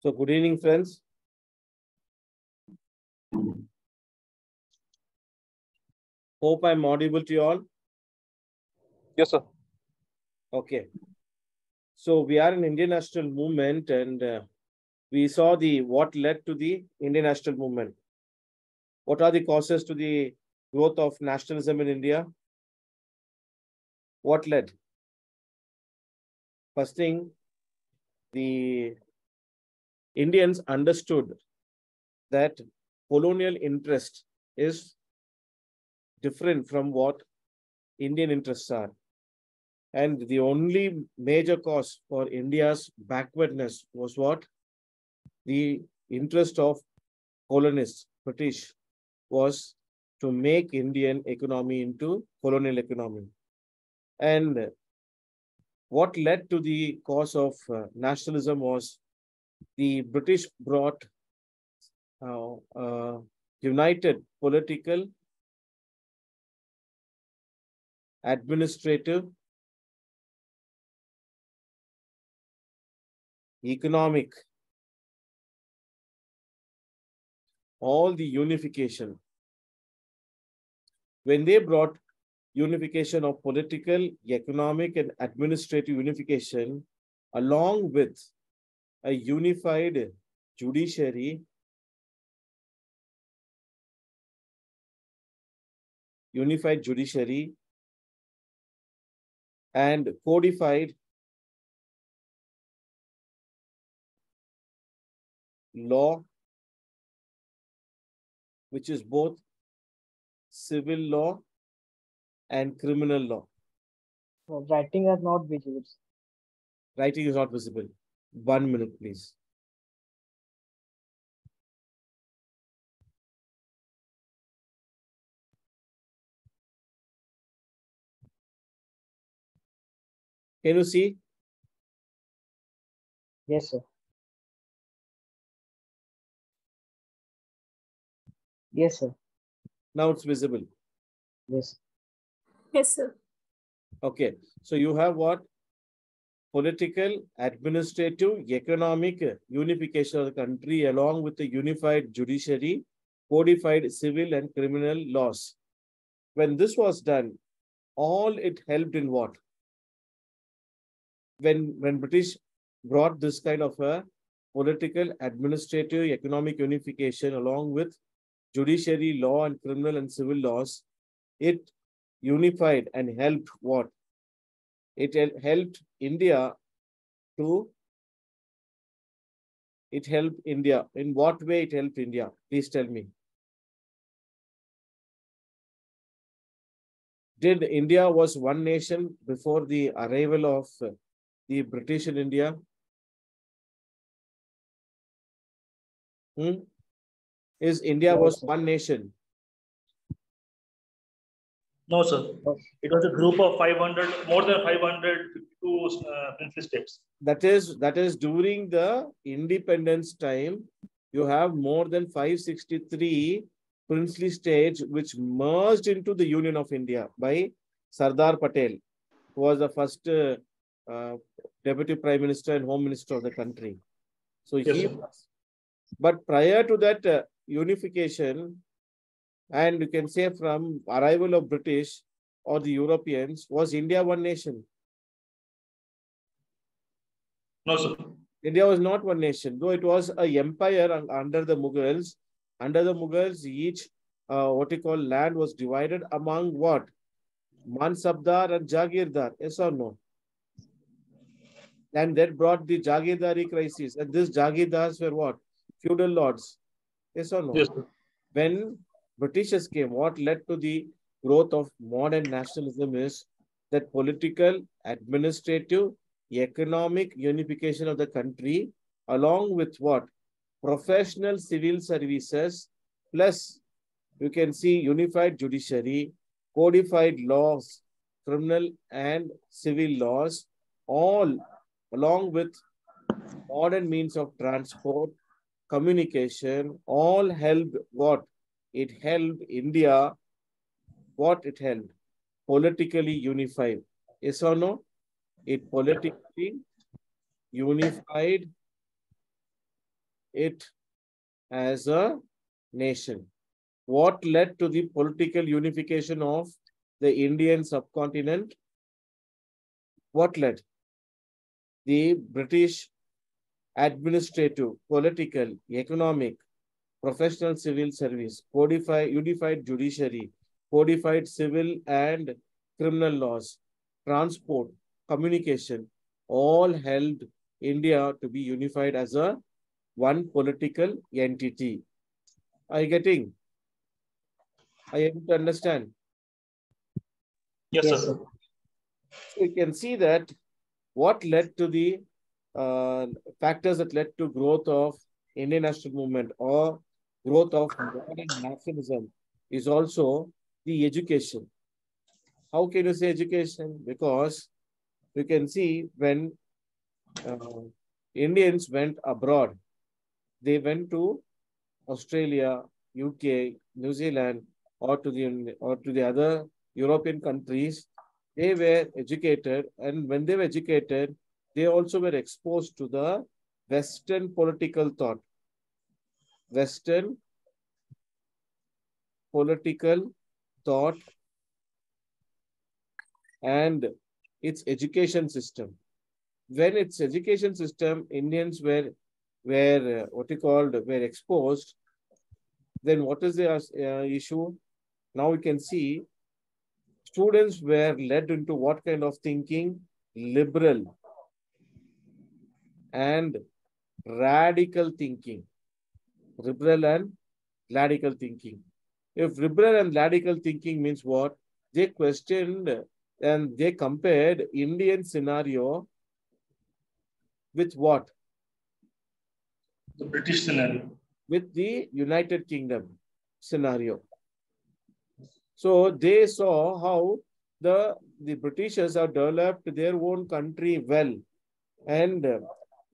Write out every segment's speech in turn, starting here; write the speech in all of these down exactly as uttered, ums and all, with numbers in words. So good evening, friends. Hope I'm audible to you all. Yes, sir. Okay. So we are an Indian national movement, and uh, we saw the what led to the Indian national movement. What are the causes to the growth of nationalism in India? What led? First thing, the Indians understood that colonial interest is different from what Indian interests are. And the only major cause for India's backwardness was what? The interest of colonists, British, was to make Indian economy into colonial economy. And what led to the cause of uh, nationalism was the British brought uh, uh, united political, administrative, economic, all the unification. When they brought unification of political, economic, and administrative unification, along with a unified judiciary, unified judiciary, and codified law, which is both civil law and criminal law. Well, writing is not visible. Writing is not visible. One minute, please. Can you see? Yes, sir. Yes, sir. Now it's visible. Yes. Yes, sir. Okay. So you have what? Political, administrative, economic unification of the country along with the unified judiciary, codified civil and criminal laws. When this was done, all it helped in what? When, when British brought this kind of a political, administrative, economic unification along with judiciary, law and criminal and civil laws, it unified and helped what? It helped India to, it helped India. In what way it helped India? Please tell me. Did India was one nation before the arrival of the British in India? Hmm? Is India no, was sir. one nation? No, sir. It was a group of five hundred, more than five hundred fifty-two uh, princely states. That is, that is during the independence time, you have more than five hundred sixty-three princely states which merged into the Union of India by Sardar Patel, who was the first uh, uh, deputy prime minister and home minister of the country. So yes, he was. But prior to that uh, unification, and you can say from arrival of British or the Europeans, was India one nation? No, sir. India was not one nation, though it was an empire under the Mughals. Under the Mughals, each uh, what you call land was divided among what? Mansabdar and Jagirdar, yes or no? And that brought the Jagirdari crisis. And these Jagirdars were what? Feudal lords, yes or no? Yes, sir. When Britishers came, what led to the growth of modern nationalism is that political, administrative, economic unification of the country, along with what? Professional civil services, plus you can see unified judiciary, codified laws, criminal and civil laws, all along with modern means of transport, communication, all helped what? It helped India, what it helped? Politically unified. Yes or no? It politically unified it as a nation. What led to the political unification of the Indian subcontinent? What led? The British administrative, political, economic, professional civil service, codified, unified judiciary, codified civil and criminal laws, transport, communication, all held India to be unified as a one political entity. Are you getting? Are you able to understand? Yes, yes sir. sir. So you can see that what led to the uh, factors that led to growth of Indian national movement or growth of modern nationalism is also the education. How can you say education? Because you can see when uh, Indians went abroad, they went to Australia, U K, New Zealand, or to the or to the other European countries. They were educated, and when they were educated, they also were exposed to the Western political thought, Western political thought, and its education system. When its education system, Indians were were uh, what you called were exposed. Then what is the uh, issue? Now we can see students were led into what kind of thinking? Liberal and radical thinking. Liberal and radical thinking. If liberal and radical thinking means what? They questioned and they compared Indian scenario with what? The British scenario. With the United Kingdom scenario. So they saw how the, the Britishers have developed their own country well. And,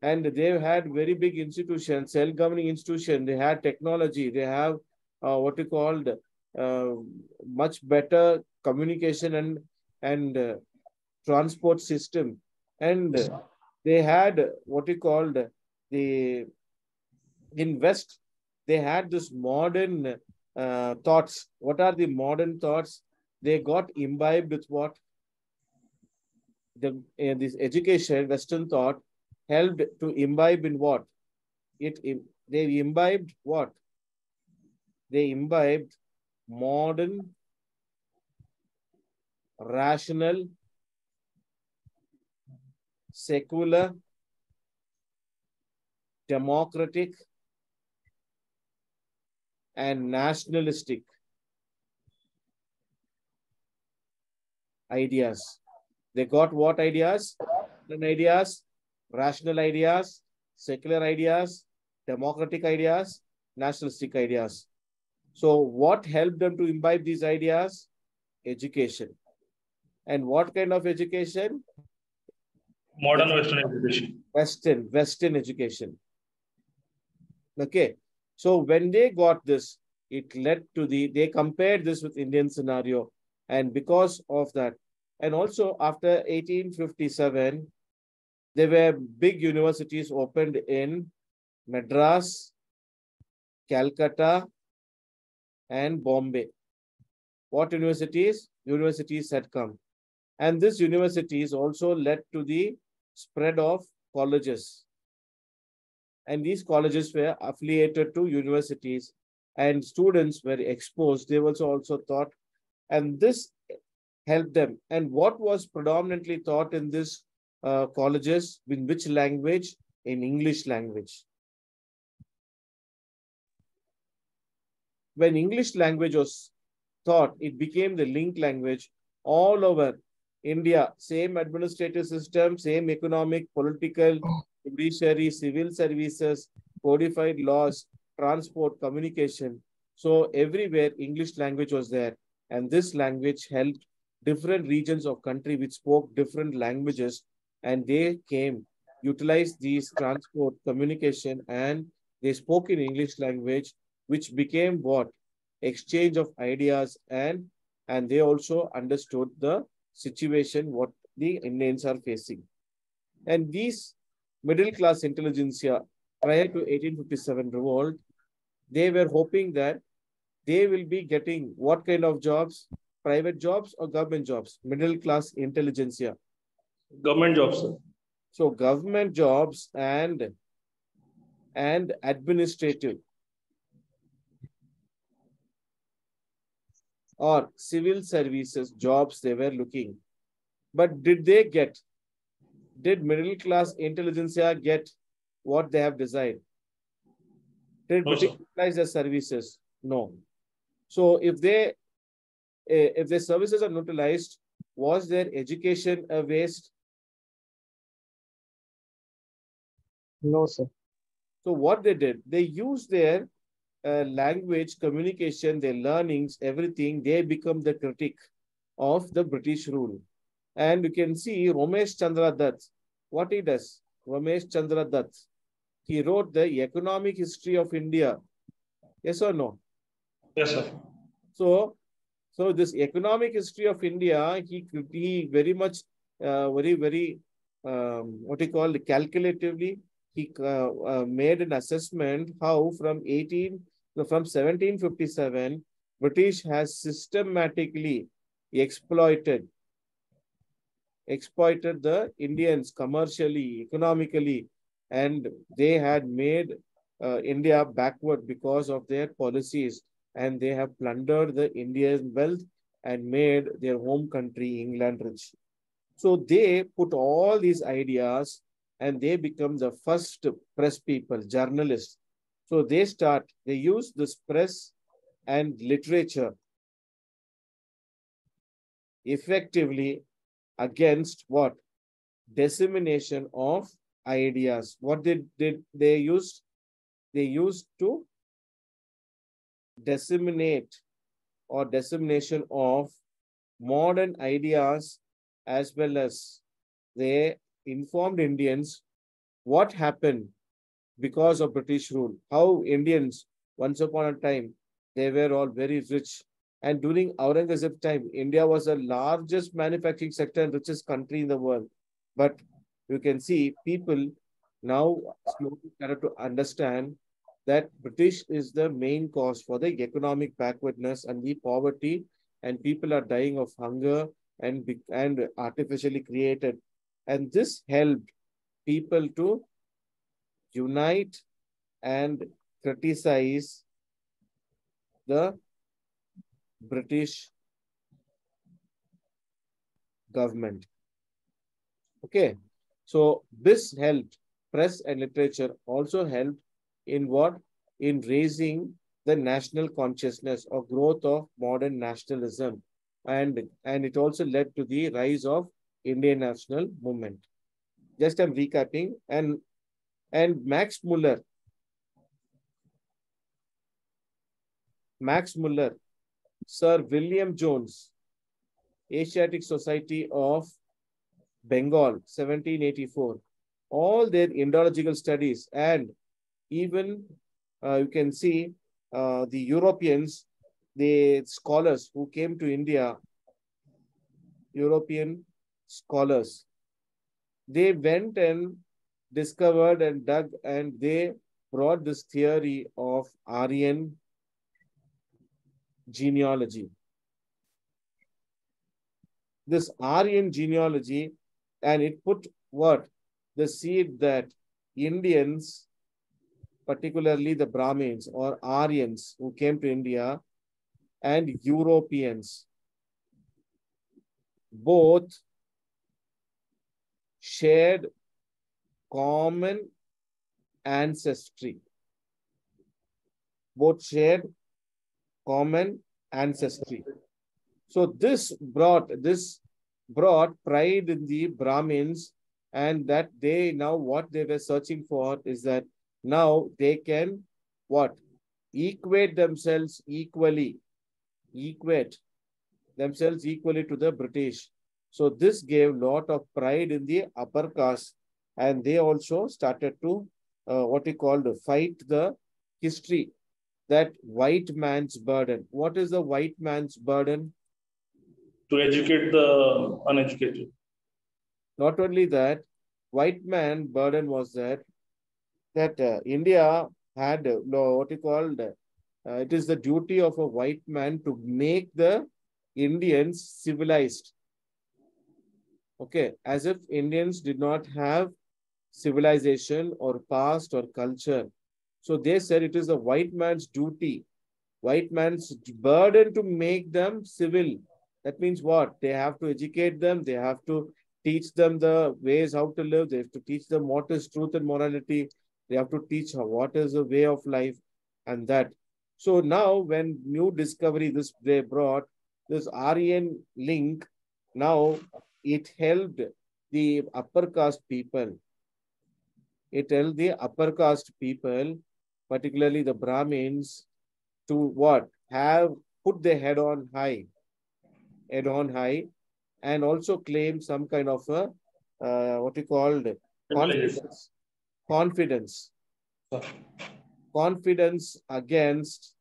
and they've had very big institutions, self-governing institution. They had technology. They have uh, what you called uh, much better communication and, and uh, transport system. And they had what you called the, in West, they had this modern uh, thoughts. What are the modern thoughts? They got imbibed with what? The, uh, this education, Western thought, helped to imbibe in what? It Im They imbibed what? They imbibed modern, rational, secular, democratic, and nationalistic ideas. They got what ideas? Ideas, rational ideas, secular ideas, democratic ideas, nationalistic ideas. So what helped them to imbibe these ideas? Education. And what kind of education? Modern Western education. Western, Western education. Okay. So when they got this, it led to the, they compared this with Indian scenario. And because of that, and also after eighteen fifty-seven, there were big universities opened in Madras, Calcutta, and Bombay. What universities? Universities had come. And these universities also led to the spread of colleges. And these colleges were affiliated to universities and students were exposed. They also also taught, and this helped them. And what was predominantly taught in these uh, colleges, in which language? In English language. When English language was taught, it became the link language all over India. Same administrative system, same economic, political, judiciary, civil services, codified laws, transport, communication. So everywhere English language was there. And this language helped different regions of country which spoke different languages. And they came, utilized these transport, communication, and they spoke in English language, which became what? Exchange of ideas. And, and they also understood the situation, what the Indians are facing. And these middle class intelligentsia prior to eighteen fifty-seven revolt, they were hoping that they will be getting what kind of jobs? Private jobs or government jobs? Middle class intelligentsia. Government jobs, sir. So government jobs and, and administrative or civil services jobs they were looking. But did they get, did middle class intelligentsia get what they have desired? Did no, particularize their services? No. So if they, if their services are not utilized, was their education a waste? No, sir. So what they did, they used their uh, language, communication, their learnings, everything. They become the critic of the British rule. And you can see Romesh Chandra Dutt, what he does, Romesh Chandra Dutt, he wrote the economic history of India. Yes or no? Yes, sir. So, so this economic history of India, he, he very much, uh, very, very, um, what he called calculatively, he uh, uh, made an assessment how from eighteen, from seventeen fifty-seven, British has systematically exploited exploited the Indians commercially, economically, and they had made uh, India backward because of their policies, and they have plundered the Indian wealth and made their home country, England, rich. So they put all these ideas and they become the first press people, journalists. So they start, they use this press and literature effectively against what? Dissemination of ideas. What did they, they used? They used to disseminate or dissemination of modern ideas, as well as they informed Indians what happened because of British rule. How Indians, once upon a time, they were all very rich. And during Aurangzeb time, India was the largest manufacturing sector and richest country in the world. But you can see people now slowly started to understand that British is the main cause for the economic backwardness and the poverty, and people are dying of hunger and, and artificially created. And this helped people to unite and criticize the British government. Okay. So this helped, press and literature also helped in what? In raising the national consciousness or growth of modern nationalism. And, and it also led to the rise of Indian national movement. Just I'm recapping. And, and Max Muller, Max Muller, Sir William Jones, Asiatic Society of Bengal, seventeen eighty-four. All their Indological studies, and even uh, you can see uh, the Europeans, the scholars who came to India, European scholars, they went and discovered and dug, and they brought this theory of Aryan genealogy. This Aryan genealogy, and it put what? The seed that Indians, particularly the Brahmins or Aryans who came to India, and Europeans, both shared common ancestry. Both shared common ancestry. So this brought, this brought pride in the Brahmins, and that they now what they were searching for is that now they can what? Equate themselves equally, equate themselves equally to the British. So this gave a lot of pride in the upper caste, and they also started to uh, what we called fight the history. That white man's burden. What is the white man's burden? To educate the uneducated. Not only that, white man's burden was that that uh, India had uh, what you called, uh, it is the duty of a white man to make the Indians civilized. Okay, as if Indians did not have civilization or past or culture. So they said it is the white man's duty, white man's burden to make them civil. That means what? They have to educate them. They have to teach them the ways how to live. They have to teach them what is truth and morality. They have to teach her what is the way of life and that. So now when new discovery this they brought, this Aryan link, now it helped the upper caste people. It helped the upper caste people, particularly the Brahmins, to what? Have put their head on high. Head on high, and also claim some kind of a, uh, what you called, confidence. Confidence. Confidence against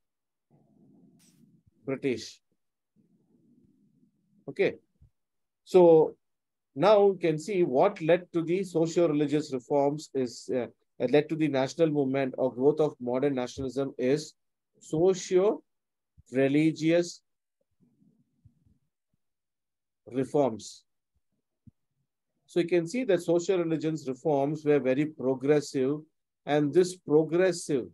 British. Okay. So now you can see what led to the socio-religious reforms is, uh, led to the national movement or growth of modern nationalism is socio-religious reforms. So you can see that social religions reforms were very progressive, and this progressive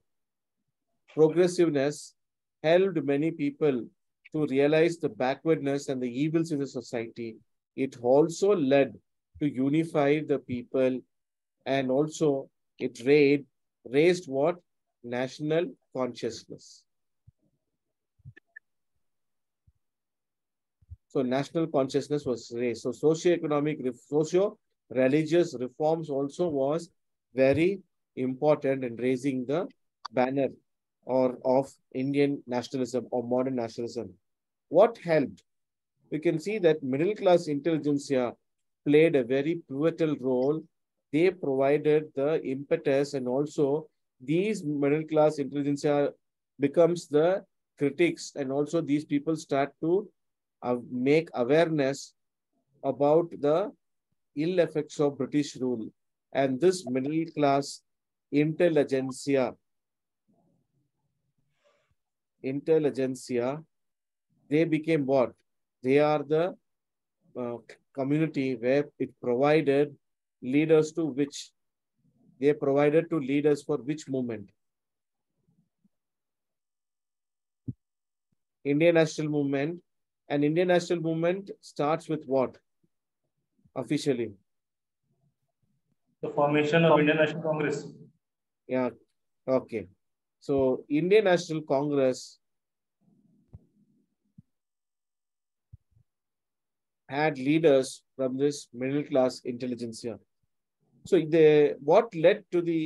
progressiveness helped many people to realize the backwardness and the evils in the society. It also led to unify the people, and also it raised, raised what? National consciousness. So national consciousness was raised. So socio-economic, socio-religious reforms also was very important in raising the banner or of Indian nationalism or modern nationalism. What helped? We can see that middle class intelligentsia played a very pivotal role. They provided the impetus, and also these middle class intelligentsia becomes the critics, and also these people start to Uh, make awareness about the ill effects of British rule. And this middle class intelligentsia, intelligentsia, they became what? They are the uh, community where it provided leaders to which, they provided to leaders for which movement? Indian National Movement. An Indian national movement starts with what? Officially, the formation of Indian National Congress. Yeah. Okay. So Indian National Congress had leaders from this middle class intelligentsia. So they, what led to the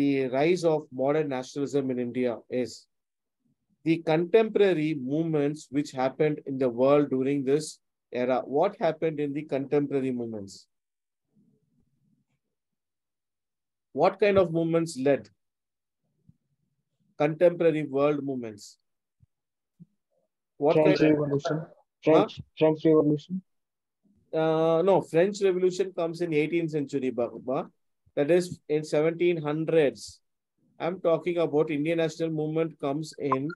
the rise of modern nationalism in India is the contemporary movements which happened in the world during this era. What happened in the contemporary movements? What kind of movements led? Contemporary world movements. What French kind Revolution. Of, French, huh? French Revolution. Uh, no, French Revolution comes in eighteenth century, Baba. That is in seventeen hundreds. I'm talking about Indian National Movement comes in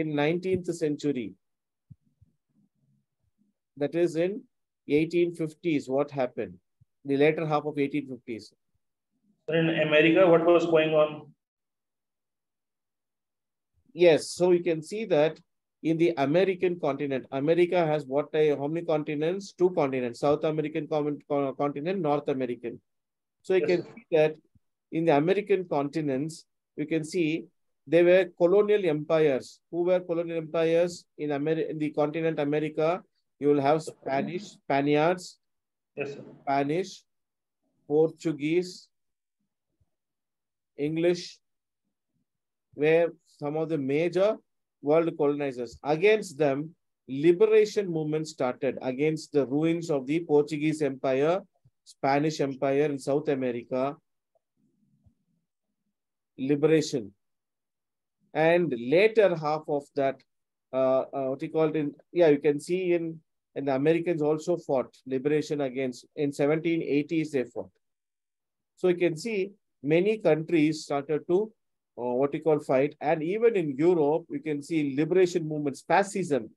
in nineteenth century. That is in eighteen fifties, what happened? The later half of eighteen fifties. In America, what was going on? Yes, so you can see that in the American continent, America has what? How many continents? Two continents, South American continent, North American. So you yes. can see that in the American continents, you can see they were colonial empires. Who were colonial empires in, Ameri in the continent America? You will have Spanish, Spaniards, yes, sir. Spanish, Portuguese, English, were some of the major world colonizers. Against them, liberation movement started against the ruins of the Portuguese Empire, Spanish Empire in South America. Liberation, and later half of that, uh, uh, what you called in, yeah, you can see in, and the Americans also fought liberation against, in seventeen eighties they fought. So you can see many countries started to uh, what you call fight. And even in Europe, you can see liberation movements, fascism,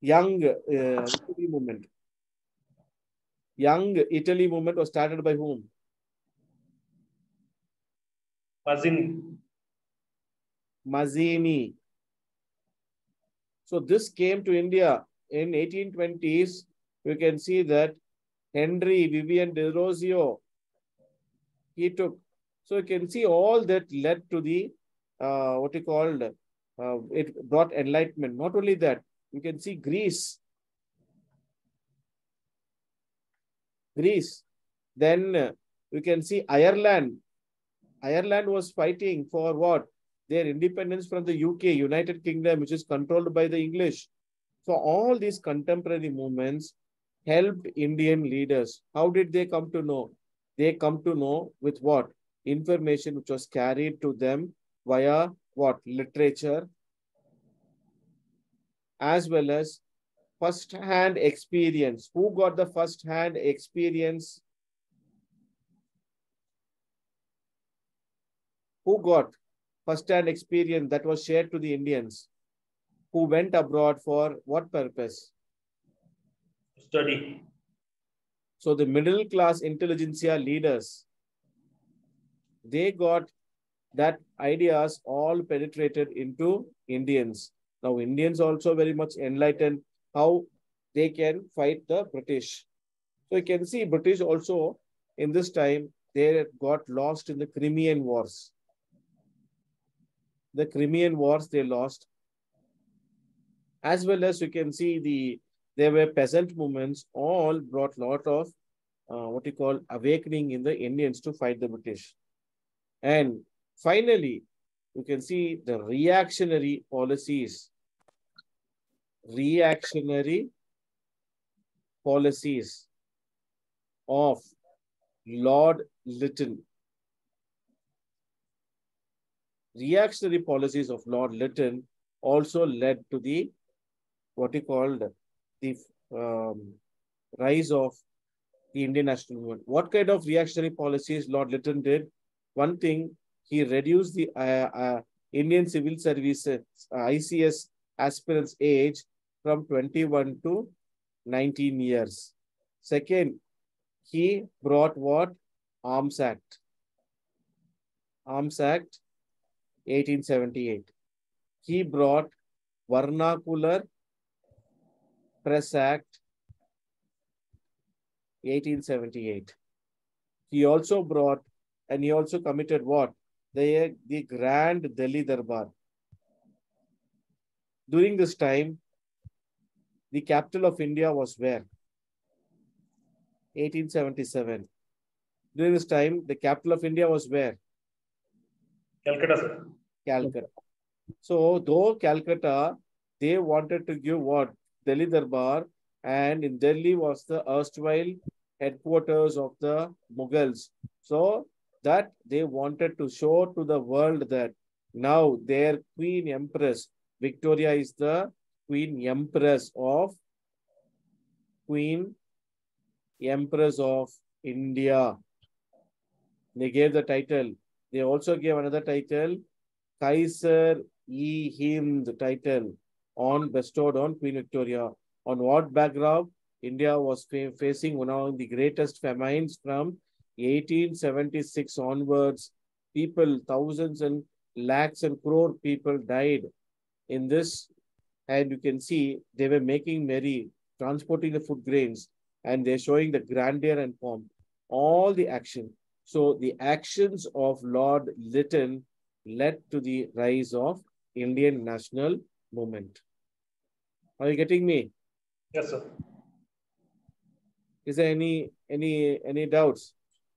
young uh, Italy movement. Young Italy movement was started by whom? Mazzini. Mazzini. So this came to India in eighteen twenties. You can see that Henry Vivian de Rosio, he took. So you can see all that led to the, uh, what you called, uh, it brought enlightenment. Not only that, you can see Greece. Greece. Then uh, you can see Ireland. Ireland was fighting for what? Their independence from the U K, United Kingdom, which is controlled by the English. So all these contemporary movements helped Indian leaders. How did they come to know? They come to know with what? Information which was carried to them via what? Literature, as well as first-hand experience. Who got the first-hand experience? Who got first-hand experience that was shared to the Indians who went abroad for what purpose? Study. So the middle-class intelligentsia leaders, they got that ideas all penetrated into Indians. Now, Indians also very much enlightened how they can fight the British. So you can see British also in this time, they got lost in the Crimean Wars. The Crimean Wars they lost. As well as you can see the there were peasant movements, all brought lot of uh, what you call awakening in the Indians to fight the British. And finally, you can see the reactionary policies. Reactionary policies of Lord Lytton. Reactionary policies of Lord Lytton also led to the, what he called, the um, rise of the Indian national movement. What kind of reactionary policies Lord Lytton did? One thing, he reduced the uh, uh, Indian civil service uh, I C S aspirants' age from twenty-one to nineteen years. Second, he brought what? Arms Act. Arms Act eighteen seventy-eight. He brought Vernacular Press Act eighteen seventy-eight. He also brought, and he also committed what? The, the Grand Delhi Darbar. During this time, the capital of India was where? eighteen seventy-seven. During this time, the capital of India was where? Calcutta, sir. Calcutta. So, though Calcutta, they wanted to give what? Delhi Darbar, and in Delhi was the erstwhile headquarters of the Mughals. So, that they wanted to show to the world that now their Queen Empress, Victoria is the Queen Empress of Queen Empress of India. They gave the title. They also gave another title, Kaiser-e-Hind, the title on bestowed on Queen Victoria. On what background? India was facing one of the greatest famines from eighteen seventy-six onwards. People, thousands and lakhs and crore people died in this. And you can see they were making merry, transporting the food grains, and they're showing the grandeur and pomp. All the action. So the actions of Lord Lytton led to the rise of Indian national movement. Are you getting me? Yes, sir. Is there any any any doubts?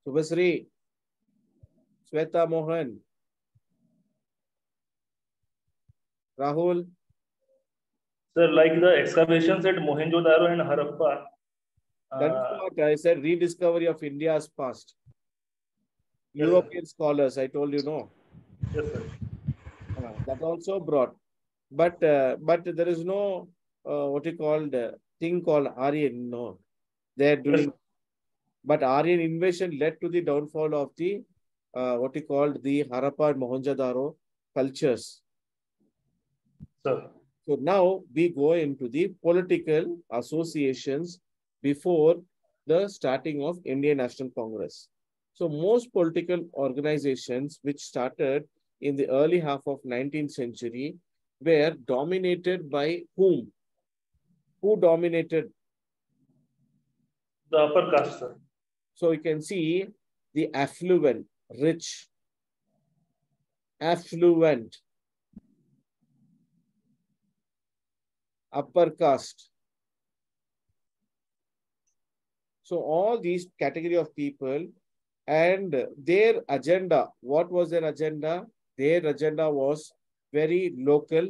Subhasri, Sweta Mohan, Rahul. Sir, like the excavations at Mohenjo-daro and Harappa. That's uh, what I said, rediscovery of India's past. Yes, European sir. Scholars, I told you no. Yes, sir. Uh, that also brought. But uh, but there is no, uh, what you called, uh, thing called Aryan, no. They're doing. Yes. But Aryan invasion led to the downfall of the uh, what he called the Harappa and Mohenjo-daro cultures. Sure. So now we go into the political associations before the starting of Indian National Congress. So most political organizations which started in the early half of nineteenth century were dominated by whom? Who dominated? The upper caste, sir. So you can see the affluent, rich, affluent, upper caste. So all these category of people and their agenda, what was their agenda? Their agenda was very local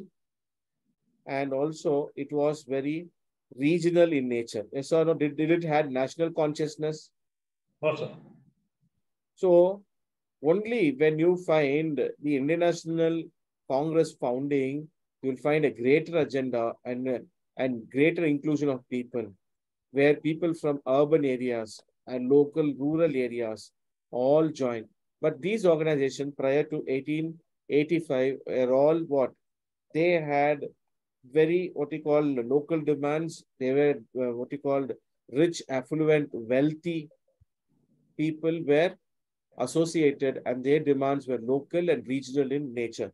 and also it was very regional in nature. Yes or no? Did, did it have national consciousness? No, sir. So only when you find the Indian National Congress founding, you'll find a greater agenda and, and greater inclusion of people, where people from urban areas and local rural areas all joined. But these organizations prior to eighteen eighty-five were all what? They had very, what you call, local demands. They were uh, what you called rich, affluent, wealthy people were associated and their demands were local and regional in nature.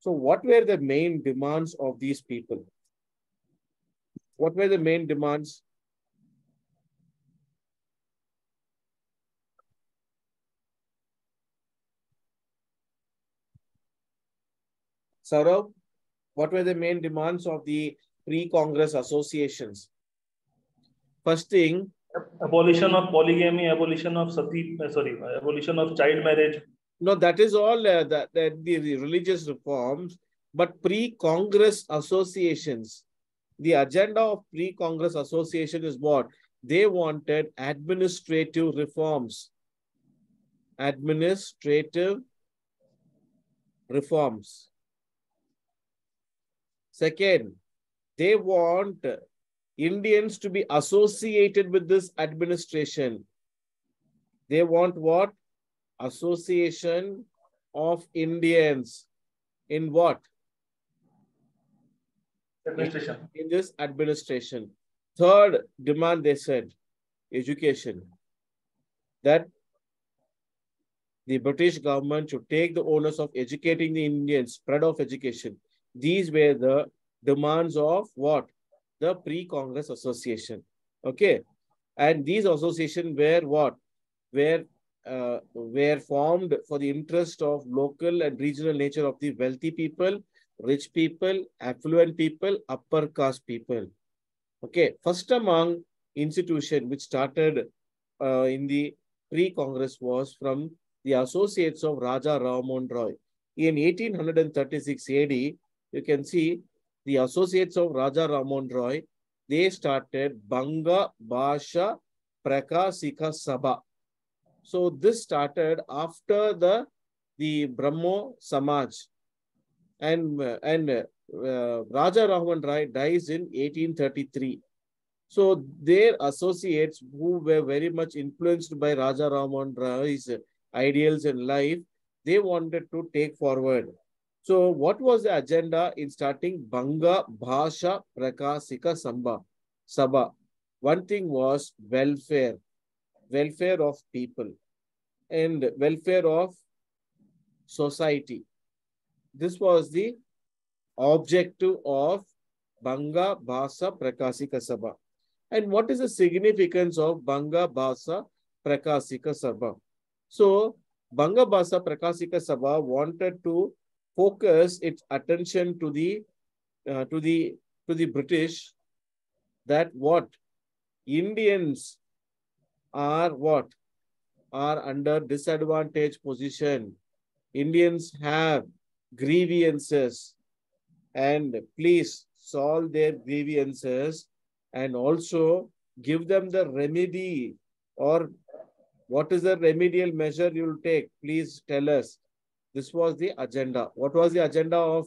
So what were the main demands of these people? What were the main demands? Saurav, what were the main demands of the pre-Congress associations? First thing, abolition of polygamy, abolition of sati, sorry, abolition of child marriage. No, that is all uh, that, that the, the religious reforms, but pre-Congress associations, the agenda of pre-Congress association is what? They wanted administrative reforms. Administrative reforms. Second, they want Indians to be associated with this administration. They want what? Association of Indians in what? Administration. In, in this administration. Third demand, they said, education. That the British government should take the onus of educating the Indians, spread of education. These were the demands of what? The pre-Congress association. Okay. And these associations were what? Were Uh, were formed for the interest of local and regional nature of the wealthy people, rich people, affluent people, upper caste people. Okay, first among institution which started uh, in the pre-Congress was from the associates of Raja Rammohan Roy. In eighteen thirty-six A D, you can see the associates of Raja Rammohan Roy, they started Banga Bhasha Prakasika Sabha. So this started after the, the Brahmo Samaj, and, and uh, Raja Rammohan Roy dies in eighteen thirty-three. So their associates who were very much influenced by Raja Rammohan Roy's ideals in life, they wanted to take forward. So what was the agenda in starting Banga Bhasha Prakasika Sabha? One thing was welfare. Welfare of people and welfare of society. This was the objective of Banga Bhasha Prakasika Sabha. And what is the significance of Banga Bhasha Prakasika Sabha? So, Banga Bhasha Prakasika Sabha wanted to focus its attention to the uh, to the to the British that what Indians are what? Are under disadvantaged position. Indians have grievances and please solve their grievances and also give them the remedy, or what is the remedial measure you will take? Please tell us. This was the agenda. What was the agenda of,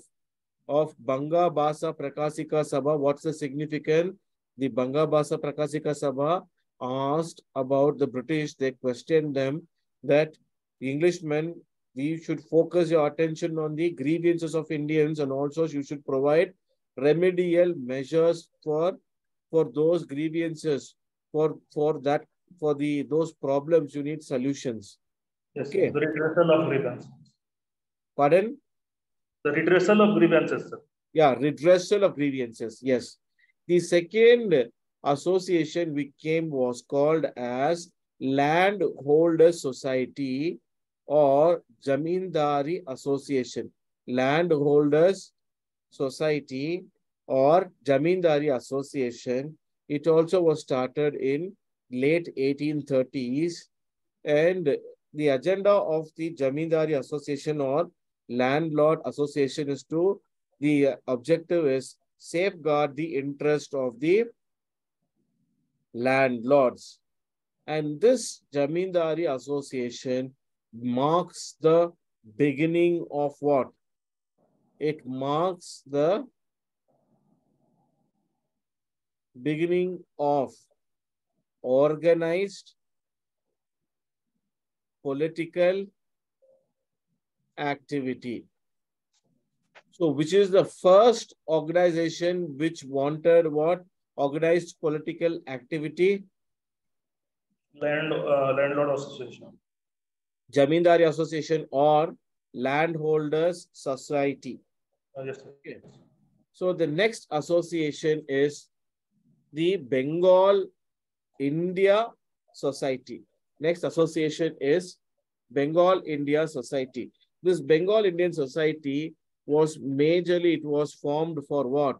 of Banga Bhasha Prakasika Sabha? What's the significance? The Banga Bhasha Prakasika Sabha asked about the British, they questioned them that the Englishmen, we should focus your attention on the grievances of Indians, and also you should provide remedial measures for for those grievances, for for that for the those problems you need solutions. Yes, okay. The redressal of grievances. Pardon? The redressal of grievances, sir. Yeah, redressal of grievances. Yes. The second association we came was called as Landholders Society or Zamindari Association. Landholders Society or Zamindari Association. It also was started in late eighteen thirties, and the agenda of the Zamindari Association or Landlord Association is to, the objective is safeguard the interest of the landlords. And this Zamindari Association marks the beginning of what? It marks the beginning of organized political activity. So, which is the first organization which wanted what? Organized political activity? Land, uh, Landlord Association. Zamindari Association or Landholders Society. Oh, yes, sir. Okay. So, the next association is the Bengal India Society. Next association is Bengal India Society. This Bengal Indian Society was majorly, it was formed for what?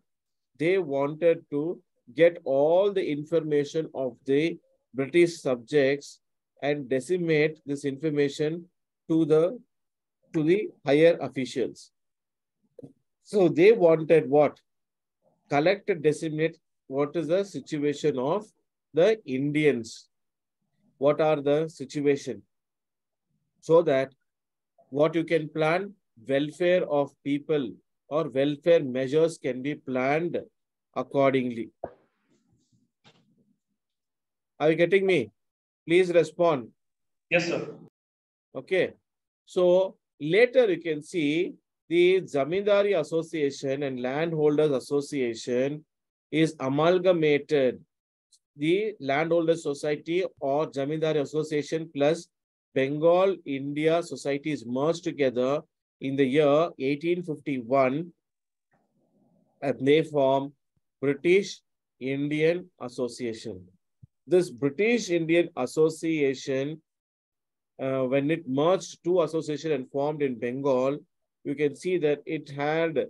They wanted to get all the information of the British subjects and decimate this information to the, to the higher officials. So they wanted what? Collect and decimate what is the situation of the Indians. What are the situation? So that what you can plan, welfare of people or welfare measures can be planned accordingly. Are you getting me? Please respond. Yes, sir. Okay. So later you can see the Zamindari Association and Landholders Association is amalgamated. The Landholders Society or Zamindari Association plus Bengal India Society is merged together in the year eighteen fifty-one, and they form British Indian Association. This British Indian Association, uh, when it merged two associations and formed in Bengal, you can see that it had an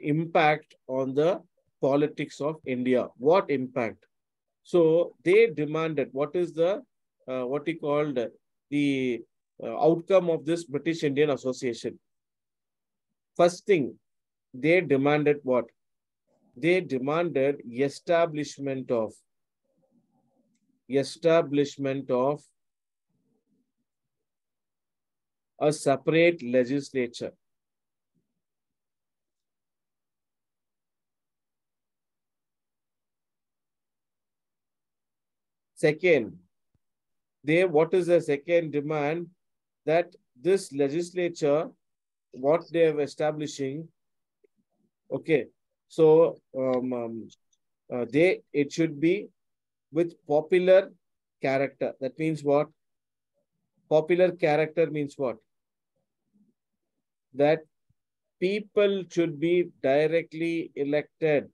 impact on the politics of India. What impact? So they demanded what is the, uh, what he called the uh, outcome of this British Indian Association. First thing, they demanded what? They demanded establishment of, establishment of a separate legislature. Second, they, what is the second demand? That this legislature, what they are establishing, okay, so um, um, uh, they, it should be with popular character. That means what? Popular character means what? That people should be directly elected,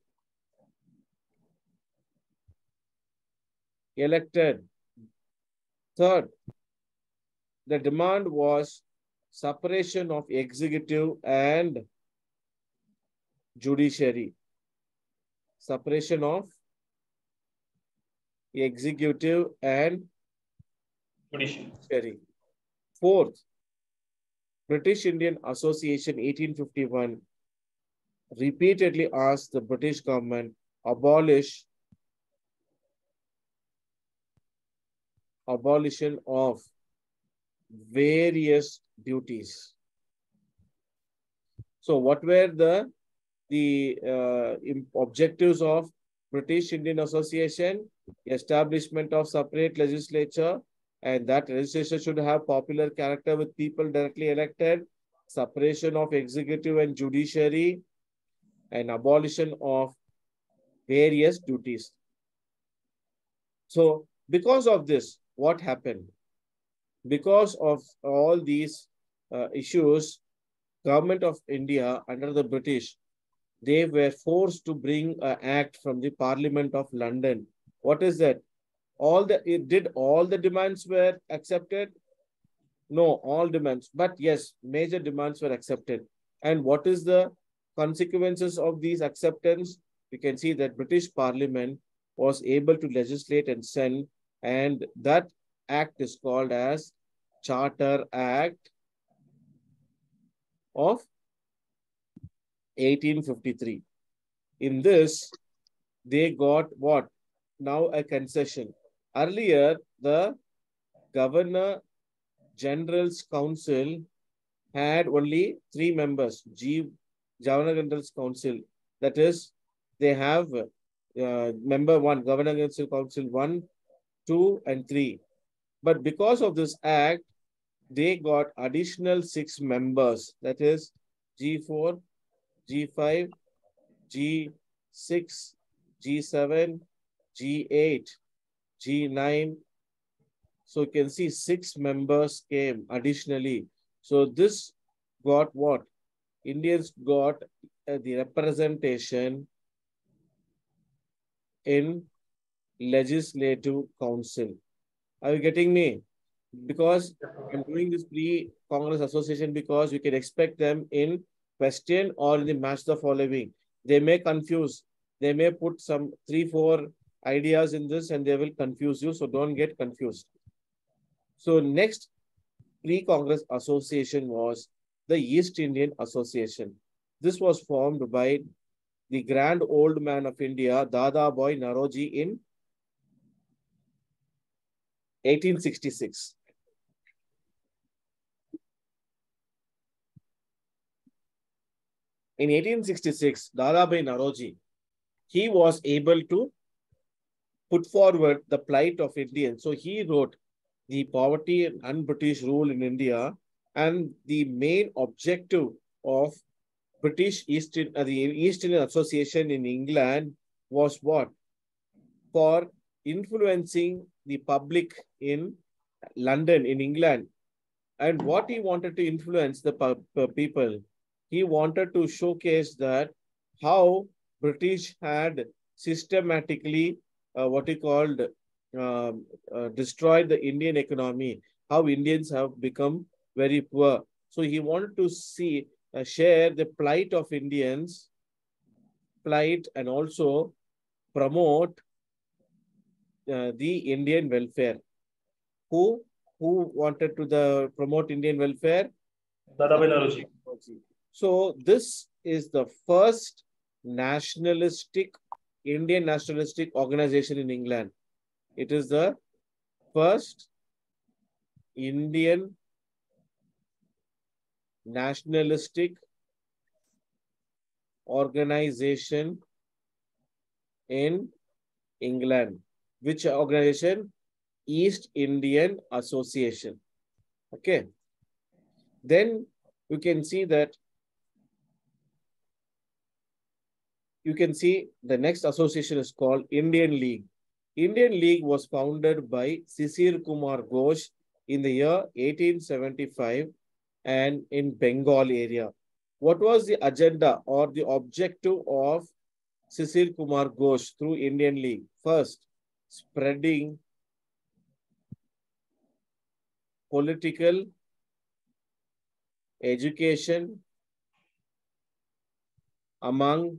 elected. Third, the demand was separation of executive and judiciary. Separation of executive and judiciary. Fourth, British Indian Association eighteen fifty-one repeatedly asked the British government abolish abolition of various duties. So what were the, the uh, objectives of British Indian Association? Establishment of separate legislature, and that registration should have popular character with people directly elected, separation of executive and judiciary, and abolition of various duties. So because of this, what happened? Because of all these uh, issues, Government of India under the British, they were forced to bring an act from the Parliament of London. What is that? All the it did all the demands were accepted? No, all demands. But yes, major demands were accepted. And what is the consequences of these acceptance? We can see that British Parliament was able to legislate and send, and that act is called as Charter Act of eighteen fifty-three. In this, they got what? Now a concession. Earlier, the Governor General's Council had only three members. G Governor General's Council, that is, they have uh, member one, Governor General's Council one, two, and three. But because of this act, they got additional six members. That is, G four, G five, G six, G seven, G eight, G nine. So you can see six members came additionally. So this got what? Indians got uh, the representation in Legislative Council. Are you getting me? Because I'm doing this pre-Congress association because you can expect them in question or in the match the following. They may confuse. They may put some three, four ideas in this and they will confuse you. So don't get confused. So next pre-Congress association was the East Indian Association. This was formed by the grand old man of India, Dadabhai Naoroji, in eighteen sixty-six. In eighteen sixty-six, Dadabhai Naoroji, he was able to put forward the plight of Indians. So he wrote the Poverty and Un-British Rule in India, and the main objective of British East Indian, uh, the East Indian Association in England was what? For influencing the public in London, in England. And what he wanted to influence the people, he wanted to showcase that how British had systematically, uh, what he called, uh, uh, destroyed the Indian economy, how Indians have become very poor. So he wanted to see, uh, share the plight of Indians, plight, and also promote Uh, the Indian welfare. Who who wanted to the promote Indian welfare? Dadabhai Naoroji. So this is the first nationalistic Indian nationalistic organization in England. It is the first Indian nationalistic organization in England. Which organization? East Indian Association. Okay. Then you can see that you can see the next association is called Indian League. Indian League was founded by Sisir Kumar Ghosh in the year eighteen seventy-five and in Bengal area. What was the agenda or the objective of Sisir Kumar Ghosh through Indian League? First, spreading political education among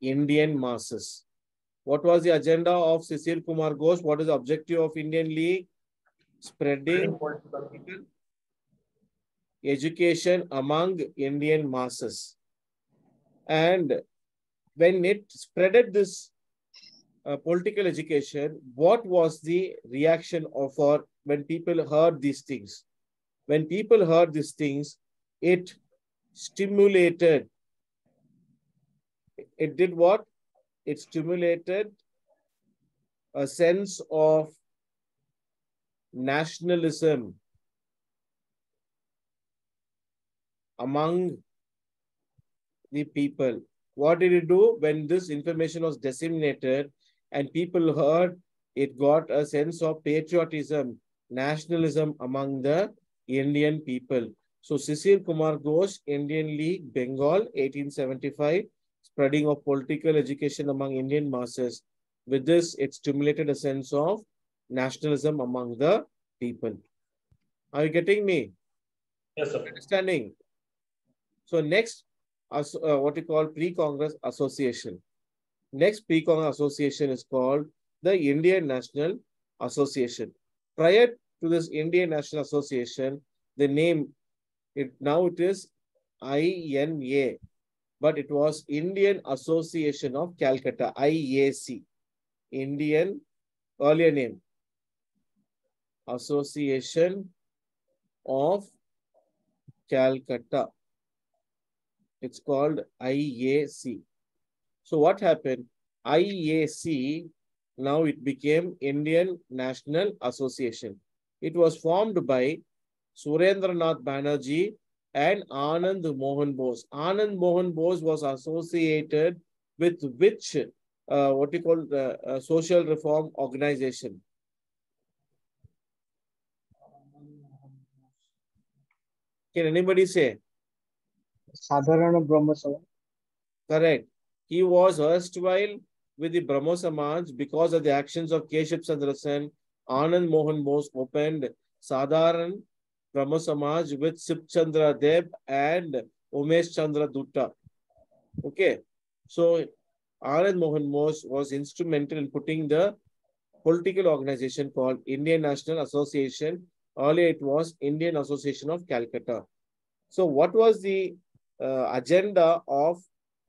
Indian masses. What was the agenda of Sisir Kumar Ghosh? What is the objective of Indian League? Spreading political education among Indian masses. And when it spreaded this Uh, political education, what was the reaction of or when people heard these things? When people heard these things, it stimulated. It did what? It stimulated a sense of nationalism among the people. What did it do? When this information was disseminated and people heard, it got a sense of patriotism, nationalism among the Indian people. So Sisir Kumar Ghosh, Indian League, Bengal, eighteen seventy-five, spreading of political education among Indian masses. With this, it stimulated a sense of nationalism among the people. Are you getting me? Yes, sir. Understanding? So next, uh, what you call pre-Congress association. Next pre-Congress association is called the Indian National Association. Prior to this Indian National Association, the name, it now it is I N A, but it was Indian Association of Calcutta, I A C. Indian, earlier name, Association of Calcutta. It's called I A C. So what happened? I A C, now it became Indian National Association. It was formed by Surendranath Banerjee and Anand Mohan Bose. Anand Mohan Bose was associated with which Uh, what you call the uh, social reform organization? Can anybody say? Sadharana Brahmo Samaj. Correct. He was erstwhile with the Brahmo Samaj. Because of the actions of Keshab Chandra Sen, Anand Mohan Bose opened Sadharan Brahmo Samaj with Sip Chandra Deb and Romesh Chandra Dutt. Okay. So Anand Mohan Bose was instrumental in putting the political organization called Indian National Association. Earlier it was Indian Association of Calcutta. So what was the uh, agenda of,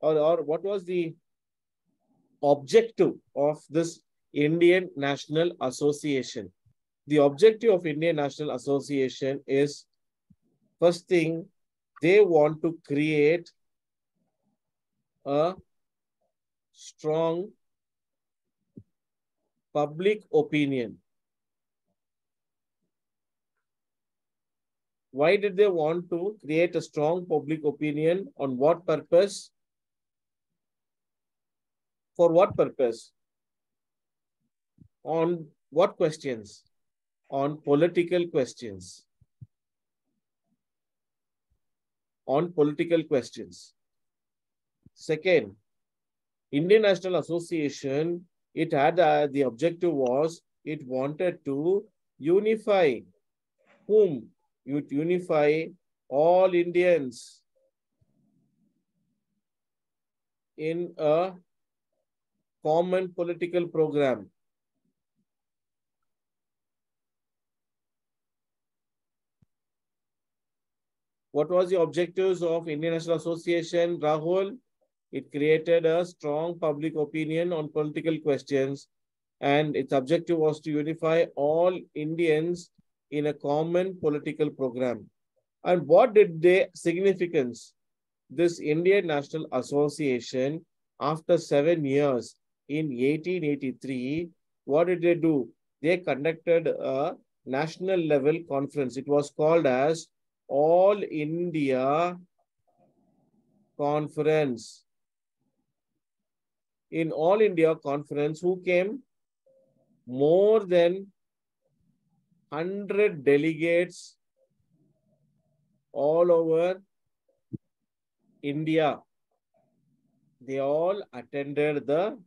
or, or what was the objective of this Indian National Association? The objective of Indian National Association is, first thing, they want to create a strong public opinion. Why did they want to create a strong public opinion? On what purpose? For what purpose? On what questions? On political questions. On political questions. Second, Indian National Association, it had uh, the objective was, it wanted to unify whom? You unify all Indians in a common political program. What was the objectives of Indian National Association, Rahul? It created a strong public opinion on political questions, and its objective was to unify all Indians in a common political program. And what did they significance? This Indian National Association, after seven years in eighteen eighty-three, what did they do? They conducted a national level conference. It was called as All India Conference. In All India Conference, who came? More than one hundred delegates all over India. They all attended the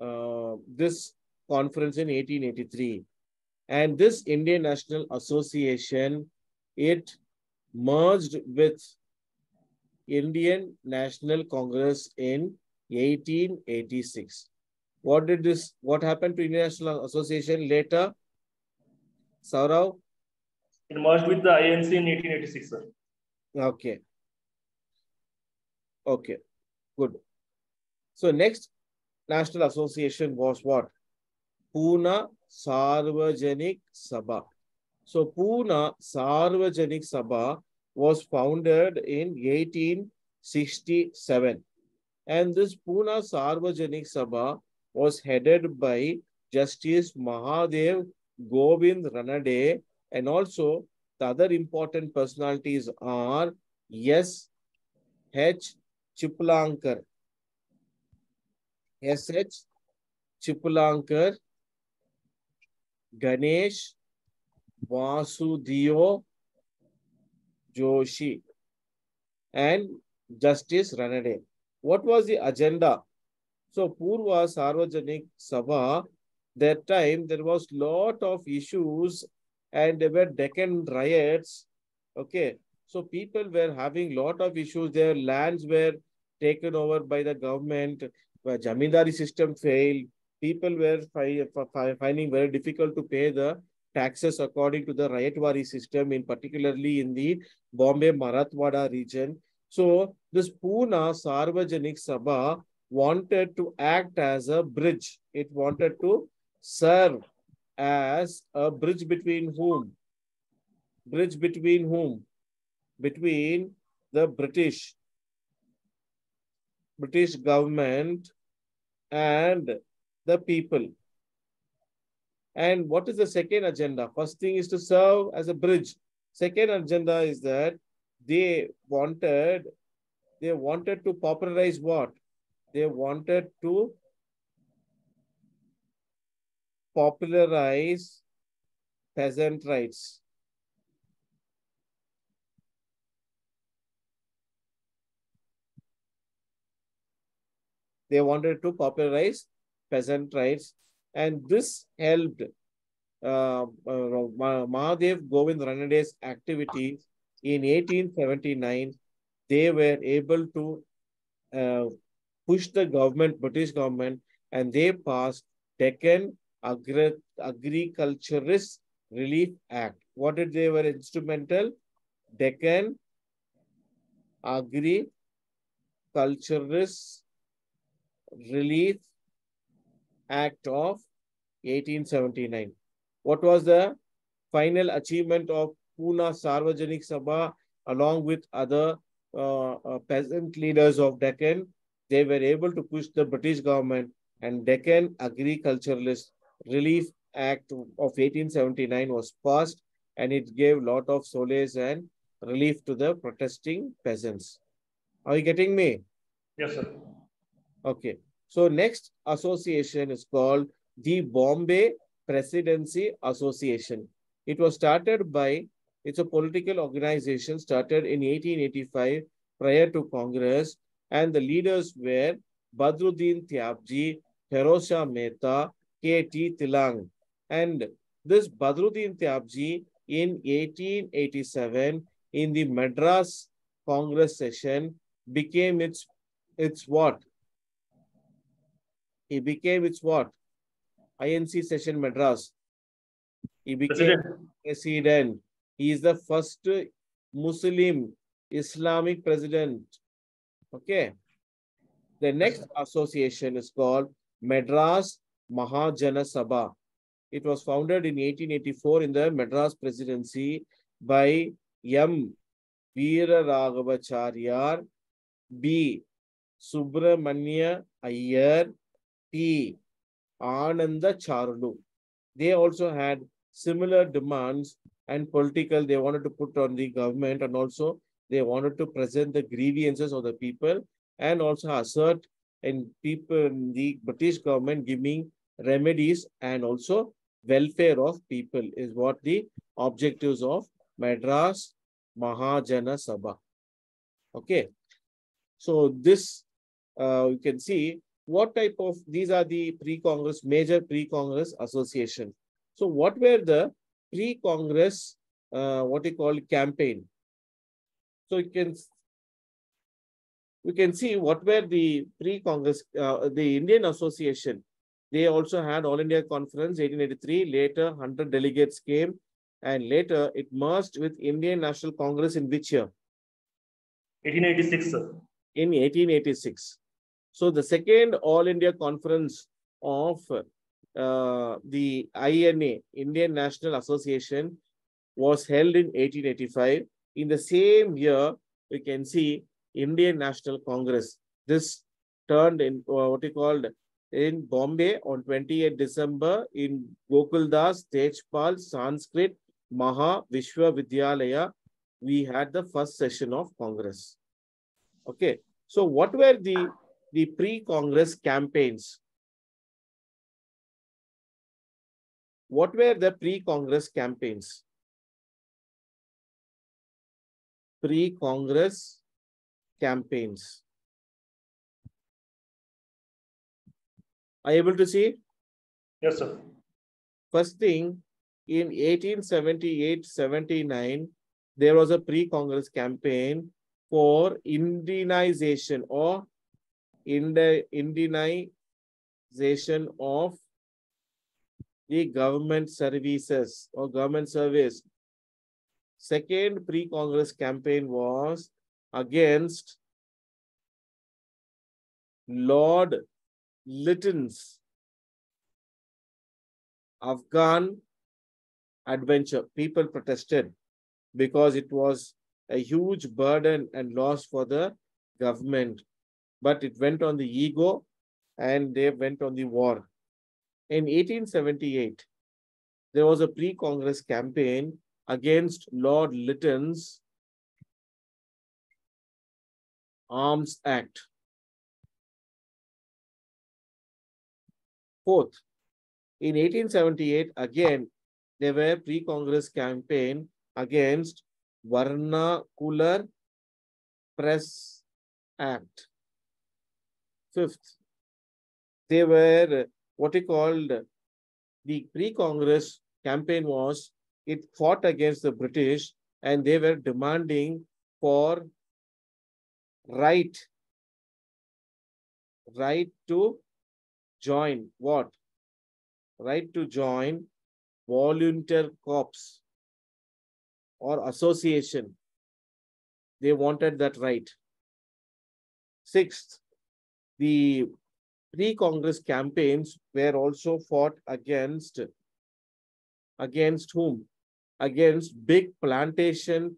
uh, this conference in eighteen eighty-three. And this Indian National Association, it merged with Indian National Congress in eighteen eighty-six. What did this, what happened to Indian National Association later? Saurav? It merged with the I N C in eighteen eighty-six, sir. Okay. Okay. Good. So next national association was what? Poona Sarvajanik Sabha. So Poona Sarvajanik Sabha was founded in eighteen sixty-seven. And this Poona Sarvajanik Sabha was headed by Justice Mahadev Govind Ranade, and also the other important personalities are S. H. Chipulankar, S. H. Chipulankar, Ganesh Vasudeo Joshi, and Justice Ranade. What was the agenda? So, Poona Sarvajanik Sabha, that time there was a lot of issues and there were Deccan riots. Okay. So, people were having a lot of issues. Their lands were taken over by the government. The Zamindari system failed. People were fi fi finding very difficult to pay the taxes according to the Rayatwari system, in particularly in the Bombay Marathwada region. So, this Poona Sarvajanik Sabha wanted to act as a bridge. It wanted to serve as a bridge between whom? Bridge between whom? Between the British, British government and the people. And what is the second agenda? First thing is to serve as a bridge. Second agenda is that they wanted, they wanted to popularize what? They wanted to popularize peasant rights. They wanted to popularize peasant rights, and this helped uh, uh, Mahadev Govind Ranade's activities. In eighteen seventy-nine, they were able to uh, push the government, British government, and they passed Deccan Agri Agriculturist Relief Act. What did they were instrumental? Deccan Agriculturist Relief Act of eighteen seventy-nine. What was the final achievement of Poona Sarvajanik Sabha along with other uh, uh, peasant leaders of Deccan? They were able to push the British government, and Deccan Agriculturalist Relief Act of eighteen seventy-nine was passed, and it gave a lot of solace and relief to the protesting peasants. Are you getting me? Yes, sir. Okay. So next association is called the Bombay Presidency Association. It was started by, it's a political organization started in eighteen eighty-five prior to Congress, and the leaders were Badruddin Tyabji, Hirosha Mehta, K T Tilang. And this Badruddin Tyabji in eighteen eighty-seven in the Madras Congress session became its, its what? He became its what? I N C session Madras. He became president. president. He is the first Muslim Islamic president. Okay. The next association is called Madras Mahajana Sabha. It was founded in eighteen eighty-four in the Madras presidency by M. Veera Raghavacharya, B. Subramanya Iyer, P. Ananda Charulu. They also had similar demands and political, they wanted to put on the government, and also they wanted to present the grievances of the people and also assert in people in the British government giving remedies and also welfare of people is what the objectives of Madras Mahajana Sabha. Okay. So this uh, you can see what type of, these are the pre-Congress, major pre-Congress association. So what were the pre-Congress, uh, what you call campaign? So you can, you can see what were the pre-Congress, uh, the Indian Association. They also had All India Conference eighteen eighty-three, later one hundred delegates came, and later it merged with Indian National Congress in which year? eighteen eighty-six, sir. In eighteen eighty-six. So the second All India Conference of uh, the I N A, Indian National Association, was held in eighteen eighty-five. In the same year, you can see Indian National Congress. This turned in uh, what you called in Bombay on the twenty-eighth of December in Gokuldas Tejpal Sanskrit Maha Vishwavidyalaya, we had the first session of Congress. Okay, so what were the, the pre-Congress campaigns? What were the pre-Congress campaigns? Pre-Congress campaigns. Are you able to see? Yes, sir. First thing, in eighteen seventy-eight seventy-nine, there was a pre-Congress campaign for Indianization or Indianization of the government services or government service. Second pre-Congress campaign was against Lord Lytton's Afghan adventure. People protested because it was a huge burden and loss for the government. But it went on the ego and they went on the war. In eighteen seventy-eight, there was a pre-Congress campaign against Lord Lytton's Arms Act. Fourth, in eighteen seventy-eight, again, there were pre-Congress campaign against Vernacular Press Act. Fifth, they were what he called the pre-Congress campaign was it fought against the British and they were demanding for right, right to join what? Right to join volunteer corps or association. They wanted that right. Sixth, the pre-Congress campaigns were also fought against, against whom? Against big plantation,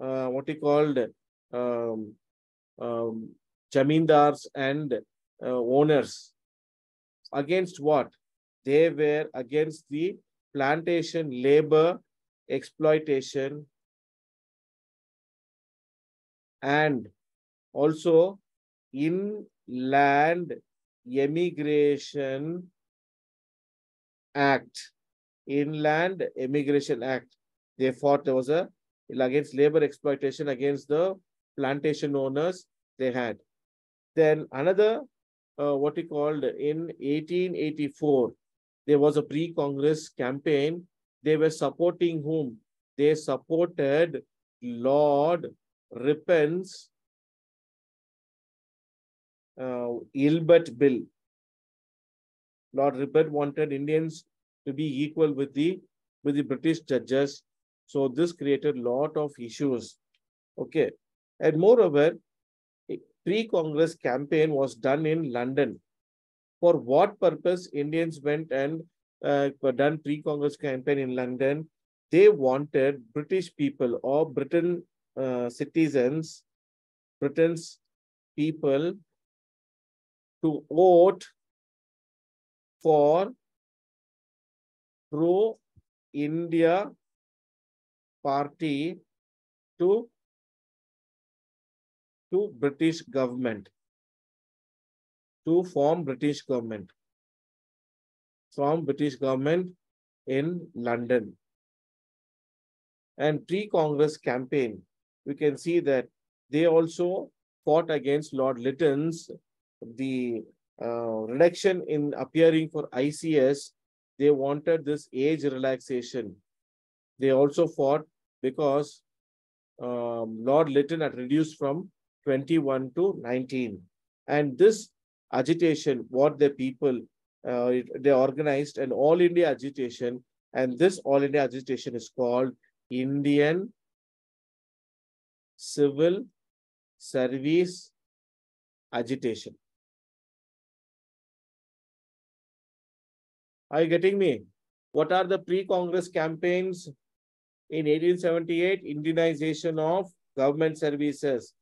uh, what he called um, um, zamindars and uh, owners. Against what? They were against the plantation labor exploitation and also Inland Emigration Act. Inland Emigration Act. They fought. There was a against labor exploitation, against the plantation owners they had. Then another, uh, what he called in eighteen eighty-four, there was a pre-Congress campaign. They were supporting whom? They supported Lord Rippon's Uh, Ilbert Bill. Lord Ripon wanted Indians to be equal with the with the British judges, so this created a lot of issues. Okay, and moreover, a pre-Congress campaign was done in London. For what purpose Indians went and uh, done pre-Congress campaign in London? They wanted British people or Britain uh, citizens, Britain's people, to vote for pro-India party to, to British government, to form British government, from British government in London. And pre-Congress campaign, we can see that they also fought against Lord Lytton's the uh, reduction in appearing for I C S. They wanted this age relaxation. They also fought because um, Lord Lytton had reduced from twenty-one to nineteen. And this agitation, what the people, uh, they organized an All India agitation. And this All India agitation is called Indian Civil Service Agitation. Are you getting me? What are the pre-Congress campaigns? In eighteen seventy-eight, Indianization of government services.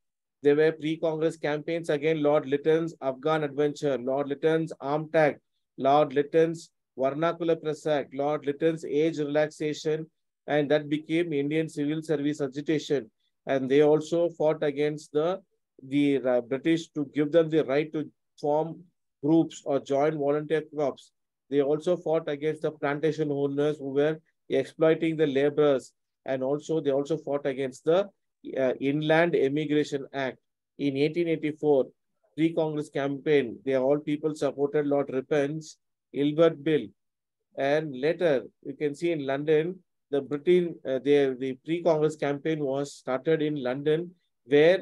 There were pre-Congress campaigns, again, Lord Lytton's Afghan Adventure, Lord Lytton's Arms Act, Lord Lytton's Vernacular Press Act, Lord Lytton's Age Relaxation, and that became Indian Civil Service Agitation. And they also fought against the, the uh, British to give them the right to form groups or join volunteer corps. They also fought against the plantation owners who were exploiting the laborers, and also they also fought against the uh, Inland Emigration Act. In eighteen eighty-four, pre-Congress campaign, they all people supported Lord Rippon's Ilbert Bill. And later, you can see in London, the Britain, uh, the, the pre-Congress campaign was started in London, where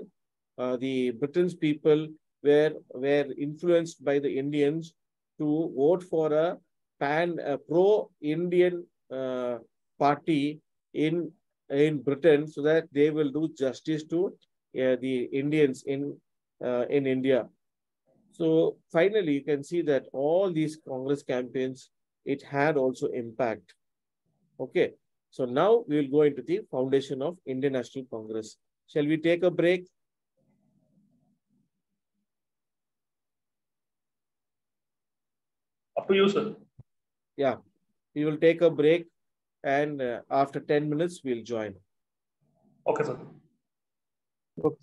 uh, the Britain's people were, were influenced by the Indians to vote for a pan a pro-Indian uh, party in, in Britain, so that they will do justice to uh, the Indians in, uh, in India. So finally, you can see that all these Congress campaigns, it had also impact. Okay, so now we will go into the foundation of Indian National Congress. Shall we take a break? Up to you, sir. Yeah, we will take a break, and uh, after ten minutes, we'll join. Okay, sir. Okay.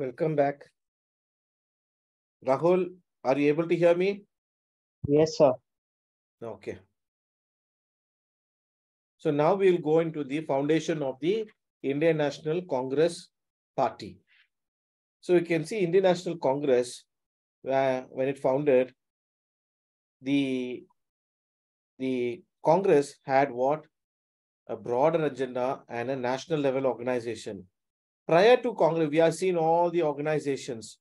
Welcome back. Rahul, are you able to hear me? Yes, sir. Okay. So now we will go into the foundation of the Indian National Congress Party. So you can see Indian National Congress, uh, when it founded, the, the Congress had what? A broader agenda and a national level organization. Prior to Congress, we have seen all the organizations.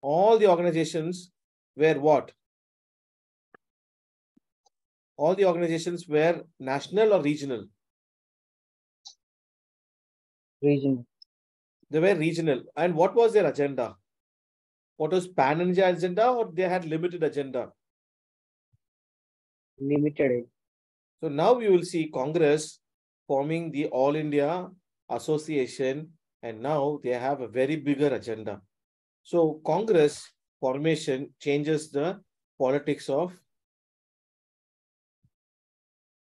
All the organizations were what? All the organizations were national or regional? Regional. They were regional. And what was their agenda? What was Pan-India agenda, or they had limited agenda? Limited. So now we will see Congress forming the All India Association, and now they have a very bigger agenda. So Congress formation changes the politics of